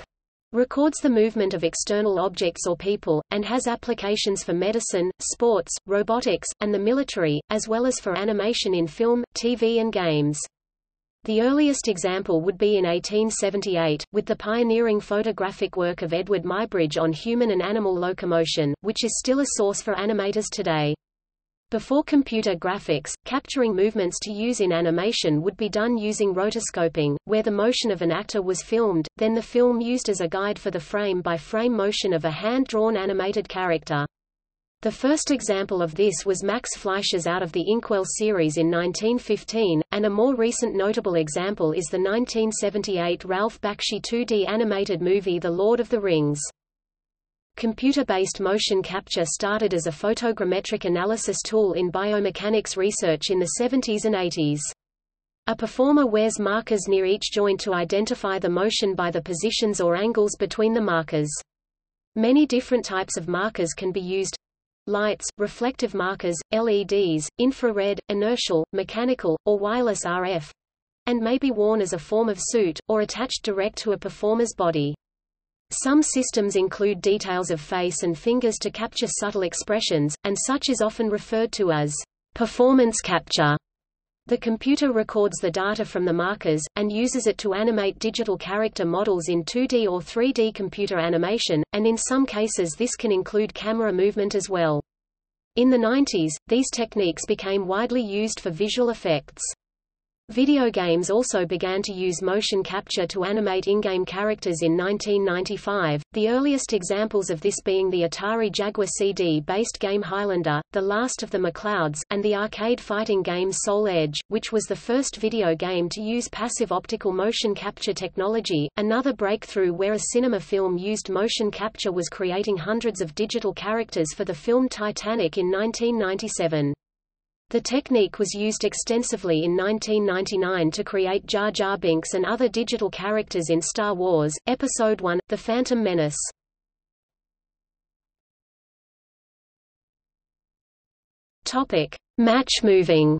records the movement of external objects or people, and has applications for medicine, sports, robotics, and the military, as well as for animation in film, T V and games. The earliest example would be in eighteen seventy-eight, with the pioneering photographic work of Edward Muybridge on human and animal locomotion, which is still a source for animators today. Before computer graphics, capturing movements to use in animation would be done using rotoscoping, where the motion of an actor was filmed, then the film used as a guide for the frame-by-frame motion of a hand-drawn animated character. The first example of this was Max Fleischer's Out of the Inkwell series in nineteen fifteen, and a more recent notable example is the nineteen seventy-eight Ralph Bakshi two D animated movie The Lord of the Rings. Computer-based motion capture started as a photogrammetric analysis tool in biomechanics research in the seventies and eighties. A performer wears markers near each joint to identify the motion by the positions or angles between the markers. Many different types of markers can be used: lights, reflective markers, L E Ds, infrared, inertial, mechanical, or wireless R F, and may be worn as a form of suit, or attached direct to a performer's body. Some systems include details of face and fingers to capture subtle expressions, and such is often referred to as performance capture. The computer records the data from the markers, and uses it to animate digital character models in two D or three D computer animation, and in some cases this can include camera movement as well. In the nineties, these techniques became widely used for visual effects. Video games also began to use motion capture to animate in-game characters in nineteen ninety-five, the earliest examples of this being the Atari Jaguar C D-based game Highlander, The Last of the McClouds, and the arcade fighting game Soul Edge, which was the first video game to use passive optical motion capture technology. Another breakthrough where a cinema film used motion capture was creating hundreds of digital characters for the film Titanic in nineteen ninety-seven. The technique was used extensively in nineteen ninety-nine to create Jar Jar Binks and other digital characters in Star Wars, Episode one, The Phantom Menace. Match moving.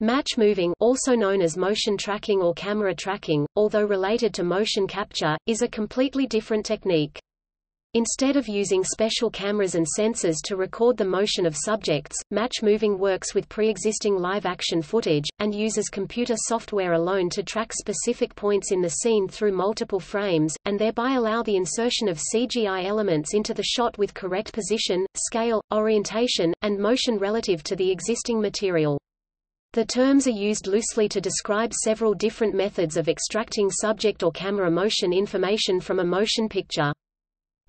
Match moving, also known as motion tracking or camera tracking, although related to motion capture, is a completely different technique. Instead of using special cameras and sensors to record the motion of subjects, match moving works with pre-existing live-action footage, and uses computer software alone to track specific points in the scene through multiple frames, and thereby allow the insertion of C G I elements into the shot with correct position, scale, orientation, and motion relative to the existing material. The terms are used loosely to describe several different methods of extracting subject or camera motion information from a motion picture.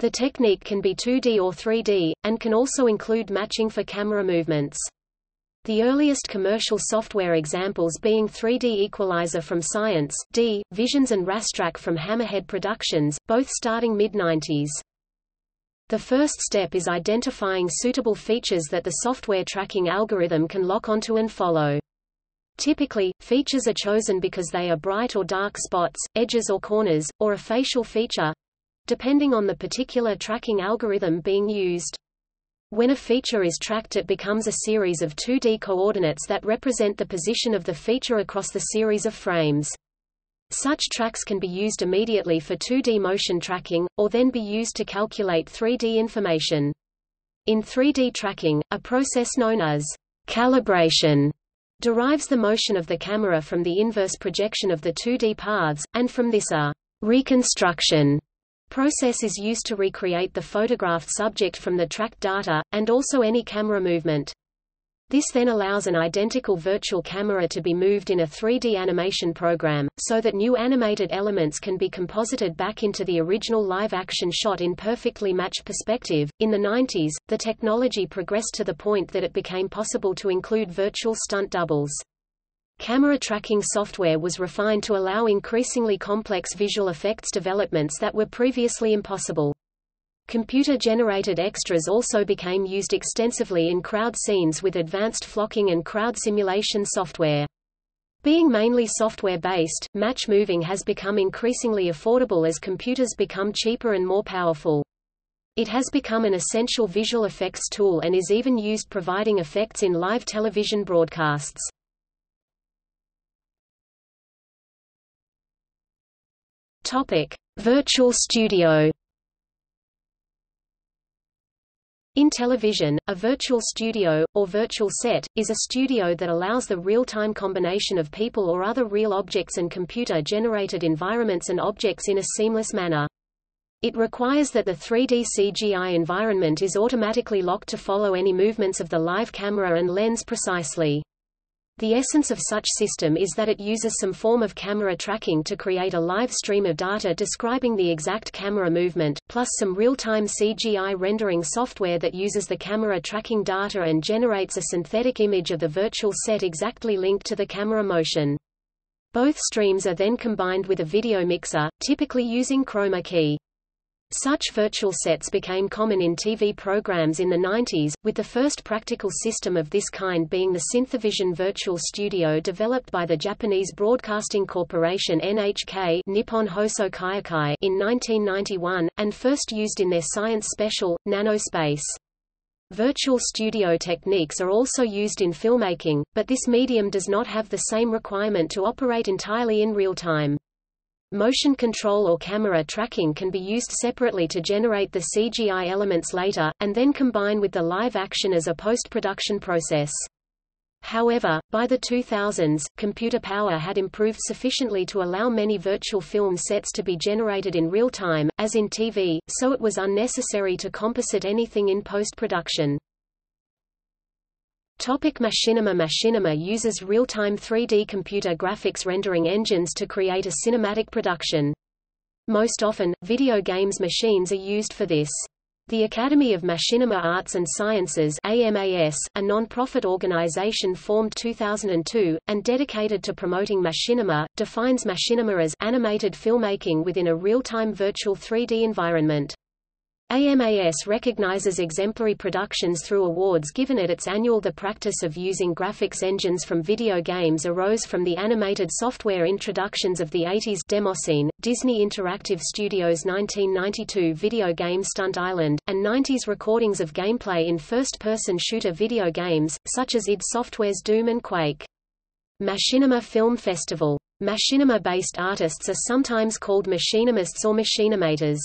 The technique can be two D or three D, and can also include matching for camera movements. The earliest commercial software examples being three D Equalizer from Science, D, Visions and Rastrack from Hammerhead Productions, both starting mid nineties. The first step is identifying suitable features that the software tracking algorithm can lock onto and follow. Typically, features are chosen because they are bright or dark spots, edges or corners, or a facial feature, depending on the particular tracking algorithm being used. When a feature is tracked, it becomes a series of two D coordinates that represent the position of the feature across the series of frames. Such tracks can be used immediately for two D motion tracking, or then be used to calculate three D information. In three D tracking, a process known as calibration derives the motion of the camera from the inverse projection of the two D paths, and from this a reconstruction process is used to recreate the photographed subject from the tracked data, and also any camera movement. This then allows an identical virtual camera to be moved in a three D animation program, so that new animated elements can be composited back into the original live-action shot in perfectly matched perspective. In the nineties, the technology progressed to the point that it became possible to include virtual stunt doubles. Camera tracking software was refined to allow increasingly complex visual effects developments that were previously impossible. Computer-generated extras also became used extensively in crowd scenes with advanced flocking and crowd simulation software. Being mainly software-based, match moving has become increasingly affordable as computers become cheaper and more powerful. It has become an essential visual effects tool and is even used providing effects in live television broadcasts. Topic: Virtual Studio. In television, a virtual studio, or virtual set, is a studio that allows the real-time combination of people or other real objects and computer-generated environments and objects in a seamless manner. It requires that the three D C G I environment is automatically locked to follow any movements of the live camera and lens precisely. The essence of such system is that it uses some form of camera tracking to create a live stream of data describing the exact camera movement, plus some real-time C G I rendering software that uses the camera tracking data and generates a synthetic image of the virtual set exactly linked to the camera motion. Both streams are then combined with a video mixer, typically using chroma key. Such virtual sets became common in T V programs in the nineties, with the first practical system of this kind being the Synthivision Virtual Studio developed by the Japanese Broadcasting Corporation N H K Nippon Hoso Kyokai in nineteen ninety-one, and first used in their science special, Nanospace. Virtual studio techniques are also used in filmmaking, but this medium does not have the same requirement to operate entirely in real time. Motion control or camera tracking can be used separately to generate the C G I elements later, and then combine with the live action as a post-production process. However, by the two thousands, computer power had improved sufficiently to allow many virtual film sets to be generated in real time, as in T V, so it was unnecessary to composite anything in post-production. Machinima. Machinima uses real-time three D computer graphics rendering engines to create a cinematic production. Most often, video games machines are used for this. The Academy of Machinima Arts and Sciences (A M A S), a non-profit organization formed two thousand two, and dedicated to promoting machinima, defines machinima as animated filmmaking within a real-time virtual three D environment. A M A S recognizes exemplary productions through awards given at its annual. The practice of using graphics engines from video games arose from the animated software introductions of the eighties Demoscene, Disney Interactive Studios' nineteen ninety-two video game Stunt Island, and nineties recordings of gameplay in first-person shooter video games, such as id Software's Doom and Quake. Machinima Film Festival. Machinima-based artists are sometimes called machinimists or machinimators.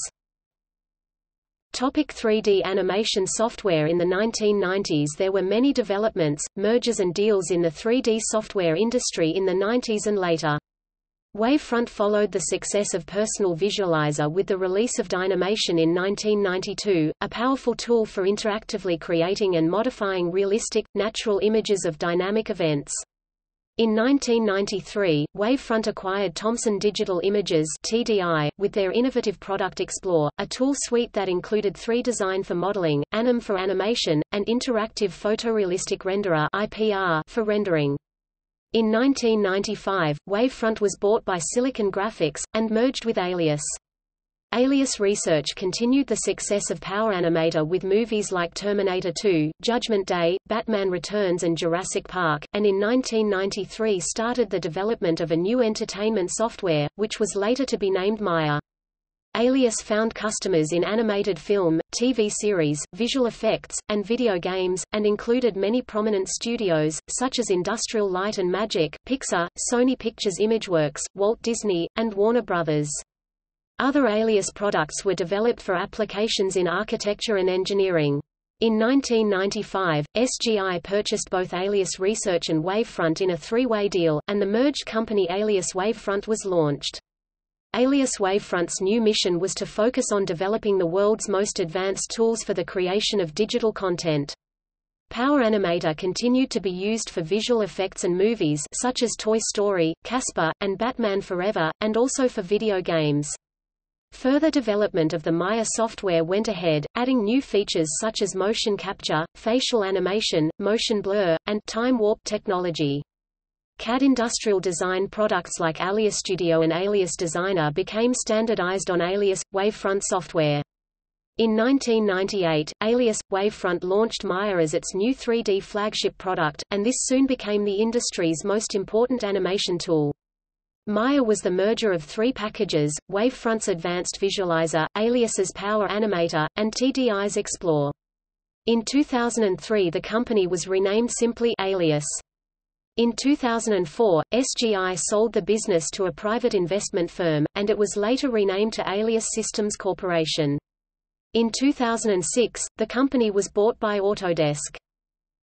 three D animation software. In the nineteen nineties there were many developments, mergers and deals in the three D software industry in the nineties and later. Wavefront followed the success of Personal Visualizer with the release of Dynamation in nineteen ninety-two, a powerful tool for interactively creating and modifying realistic, natural images of dynamic events. In nineteen ninety-three, Wavefront acquired Thomson Digital Images (T D I) with their innovative product Explore, a tool suite that included three D Design for modeling, Anim for animation, and Interactive Photorealistic Renderer (I P R) for rendering. In nineteen ninety-five, Wavefront was bought by Silicon Graphics, and merged with Alias. Alias Research continued the success of Power Animator with movies like Terminator two, Judgment Day, Batman Returns and Jurassic Park, and in nineteen ninety-three started the development of a new entertainment software, which was later to be named Maya. Alias found customers in animated film, T V series, visual effects, and video games, and included many prominent studios, such as Industrial Light and Magic, Pixar, Sony Pictures Imageworks, Walt Disney, and Warner Brothers. Other Alias products were developed for applications in architecture and engineering. In nineteen ninety-five, S G I purchased both Alias Research and Wavefront in a three-way deal, and the merged company Alias Wavefront was launched. Alias Wavefront's new mission was to focus on developing the world's most advanced tools for the creation of digital content. Power Animator continued to be used for visual effects and movies such as Toy Story, Casper, and Batman Forever, and also for video games. Further development of the Maya software went ahead, adding new features such as motion capture, facial animation, motion blur, and time warp technology. C A D industrial design products like Alias Studio and Alias Designer became standardized on Alias Wavefront software. In nineteen ninety-eight, Alias Wavefront launched Maya as its new three D flagship product, and this soon became the industry's most important animation tool. Maya was the merger of three packages: Wavefront's Advanced Visualizer, Alias's Power Animator, and T D I's Explore. In two thousand three, the company was renamed simply Alias. In two thousand four, S G I sold the business to a private investment firm, and it was later renamed to Alias Systems Corporation. In two thousand six, the company was bought by Autodesk.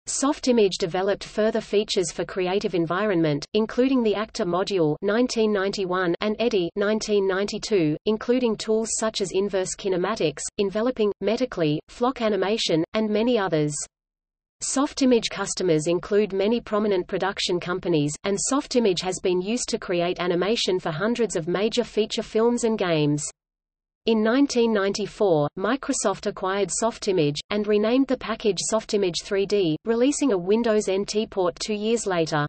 Softimage developed further features for Creative Environment, including the Actor Module nineteen ninety-one and Eddy nineteen ninety-two, including tools such as Inverse Kinematics, Enveloping, Metically, Flock Animation, and many others. Softimage customers include many prominent production companies, and Softimage has been used to create animation for hundreds of major feature films and games. In nineteen ninety-four, Microsoft acquired Softimage, and renamed the package Softimage three D, releasing a Windows N T port two years later.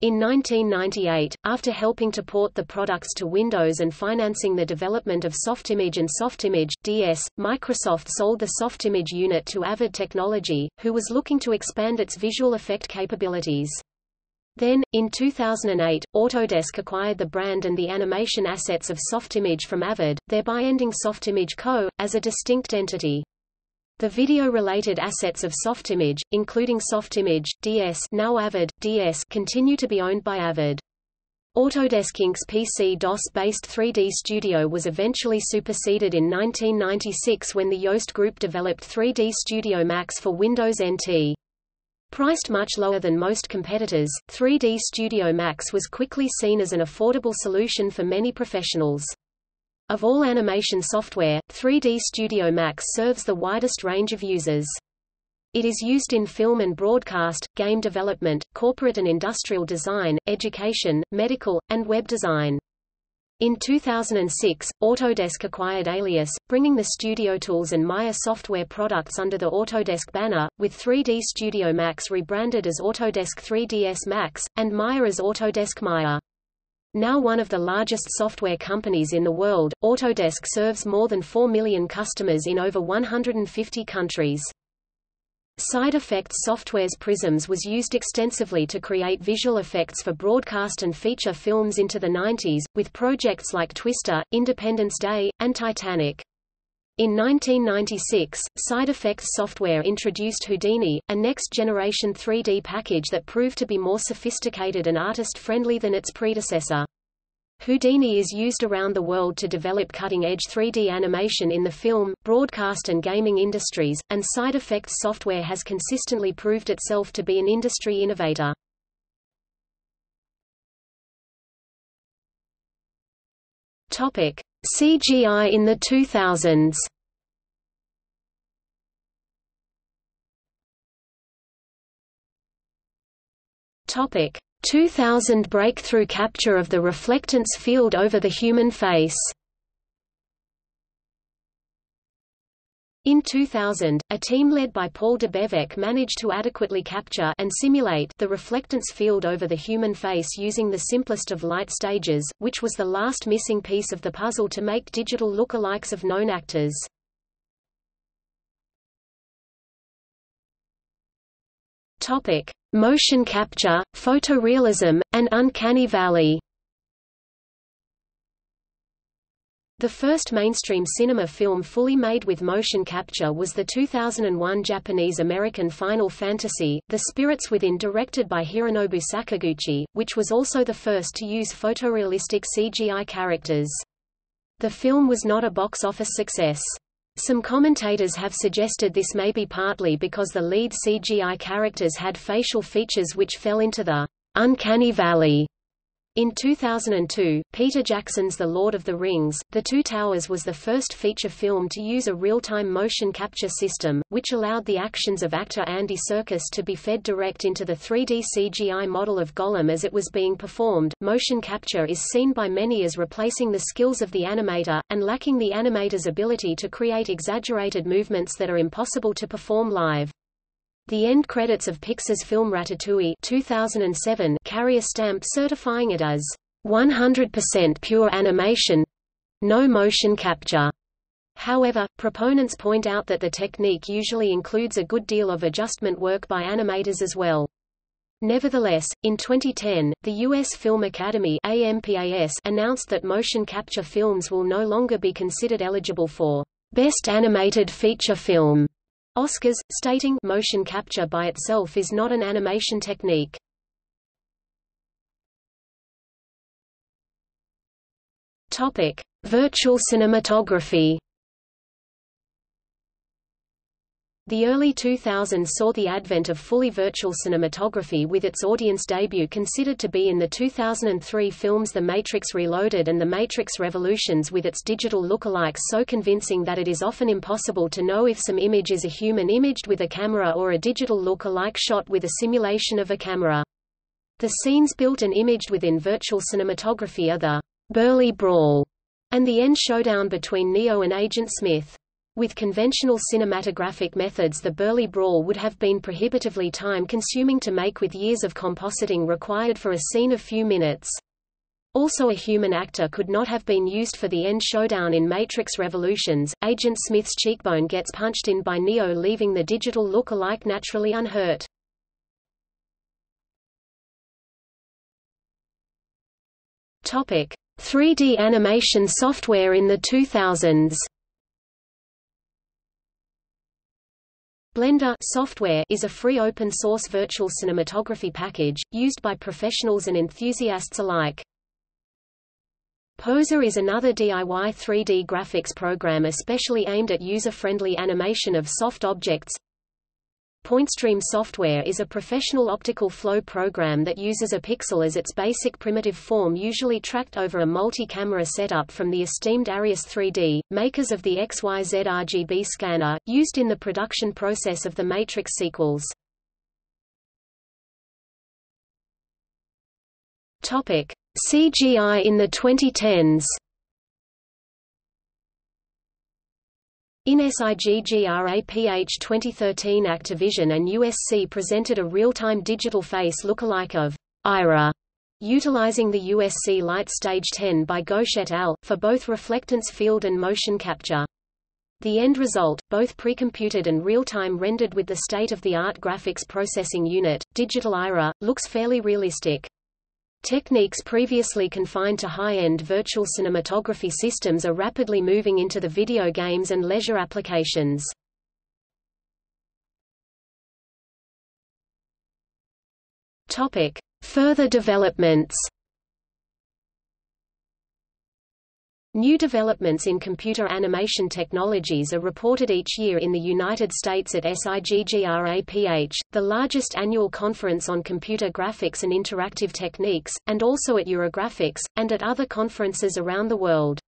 In nineteen ninety-eight, after helping to port the products to Windows and financing the development of Softimage and Softimage D S, Microsoft sold the Softimage unit to Avid Technology, who was looking to expand its visual effect capabilities. Then, in two thousand eight, Autodesk acquired the brand and the animation assets of Softimage from Avid, thereby ending Softimage Co. as a distinct entity. The video-related assets of Softimage, including Softimage D S, now Avid D S, continue to be owned by Avid. Autodesk Incorporated's P C DOS-based three D Studio was eventually superseded in nineteen ninety-six when the Yoast Group developed three D Studio Max for Windows N T. Priced much lower than most competitors, three D Studio Max was quickly seen as an affordable solution for many professionals. Of all animation software, three D Studio Max serves the widest range of users. It is used in film and broadcast, game development, corporate and industrial design, education, medical, and web design. In two thousand six, Autodesk acquired Alias, bringing the Studio Tools and Maya software products under the Autodesk banner, with three D Studio Max rebranded as Autodesk three D S Max, and Maya as Autodesk Maya. Now one of the largest software companies in the world, Autodesk serves more than four million customers in over one hundred fifty countries. Side Effects Software's Prisms was used extensively to create visual effects for broadcast and feature films into the nineties, with projects like Twister, Independence Day, and Titanic. In nineteen ninety-six, Side Effects Software introduced Houdini, a next-generation three D package that proved to be more sophisticated and artist-friendly than its predecessor. Houdini is used around the world to develop cutting-edge three D animation in the film, broadcast and gaming industries, and Side Effects Software has consistently proved itself to be an industry innovator. C G I in the two thousands. Topic: two thousand breakthrough capture of the reflectance field over the human face. In two thousand, a team led by Paul de Bevec managed to adequately capture and simulate the reflectance field over the human face using the simplest of light stages, which was the last missing piece of the puzzle to make digital lookalikes of known actors. Topic: motion capture, photorealism, and uncanny valley. The first mainstream cinema film fully made with motion capture was the two thousand one Japanese-American Final Fantasy, The Spirits Within, directed by Hironobu Sakaguchi, which was also the first to use photorealistic C G I characters. The film was not a box office success. Some commentators have suggested this may be partly because the lead C G I characters had facial features which fell into the uncanny valley. In two thousand two, Peter Jackson's The Lord of the Rings, The Two Towers was the first feature film to use a real-time motion capture system, which allowed the actions of actor Andy Serkis to be fed direct into the three D C G I model of Gollum as it was being performed. Motion capture is seen by many as replacing the skills of the animator, and lacking the animator's ability to create exaggerated movements that are impossible to perform live. The end credits of Pixar's film Ratatouille two thousand seven carry a stamp certifying it as one hundred percent pure animation, no motion capture. However, proponents point out that the technique usually includes a good deal of adjustment work by animators as well. Nevertheless, in twenty ten, the U S Film Academy (A M P A S) announced that motion capture films will no longer be considered eligible for Best Animated Feature Film Oscars, stating, "Motion capture by itself is not an animation technique." Topic: Virtual cinematography. The early two thousands saw the advent of fully virtual cinematography, with its audience debut considered to be in the two thousand three films The Matrix Reloaded and The Matrix Revolutions, with its digital lookalikes so convincing that it is often impossible to know if some image is a human imaged with a camera or a digital lookalike shot with a simulation of a camera. The scenes built and imaged within virtual cinematography are the Burly Brawl and the end showdown between Neo and Agent Smith. With conventional cinematographic methods, the Burly Brawl would have been prohibitively time-consuming to make, with years of compositing required for a scene of few minutes. Also, a human actor could not have been used for the end showdown in Matrix Revolutions. Agent Smith's cheekbone gets punched in by Neo, leaving the digital look-alike naturally unhurt. Topic: three D animation software in the two thousands. Blender software is a free open-source virtual cinematography package, used by professionals and enthusiasts alike. Poser is another D I Y three D graphics program especially aimed at user-friendly animation of soft objects. PointStream software is a professional optical flow program that uses a pixel as its basic primitive form, usually tracked over a multi-camera setup from the esteemed Arius three D, makers of the X Y Z R G B scanner, used in the production process of the Matrix sequels. Topic: C G I in the twenty tens. In SIGGRAPH twenty thirteen, Activision and U S C presented a real-time digital face lookalike of Ira, utilizing the U S C Light Stage ten by Ghosh et al., for both reflectance field and motion capture. The end result, both pre-computed and real-time rendered with the state-of-the-art graphics processing unit, Digital Ira, looks fairly realistic. Techniques previously confined to high-end virtual cinematography systems are rapidly moving into the video games and leisure applications. Topic: Further developments. New developments in computer animation technologies are reported each year in the United States at SIGGRAPH, the largest annual conference on computer graphics and interactive techniques, and also at Eurographics, and at other conferences around the world.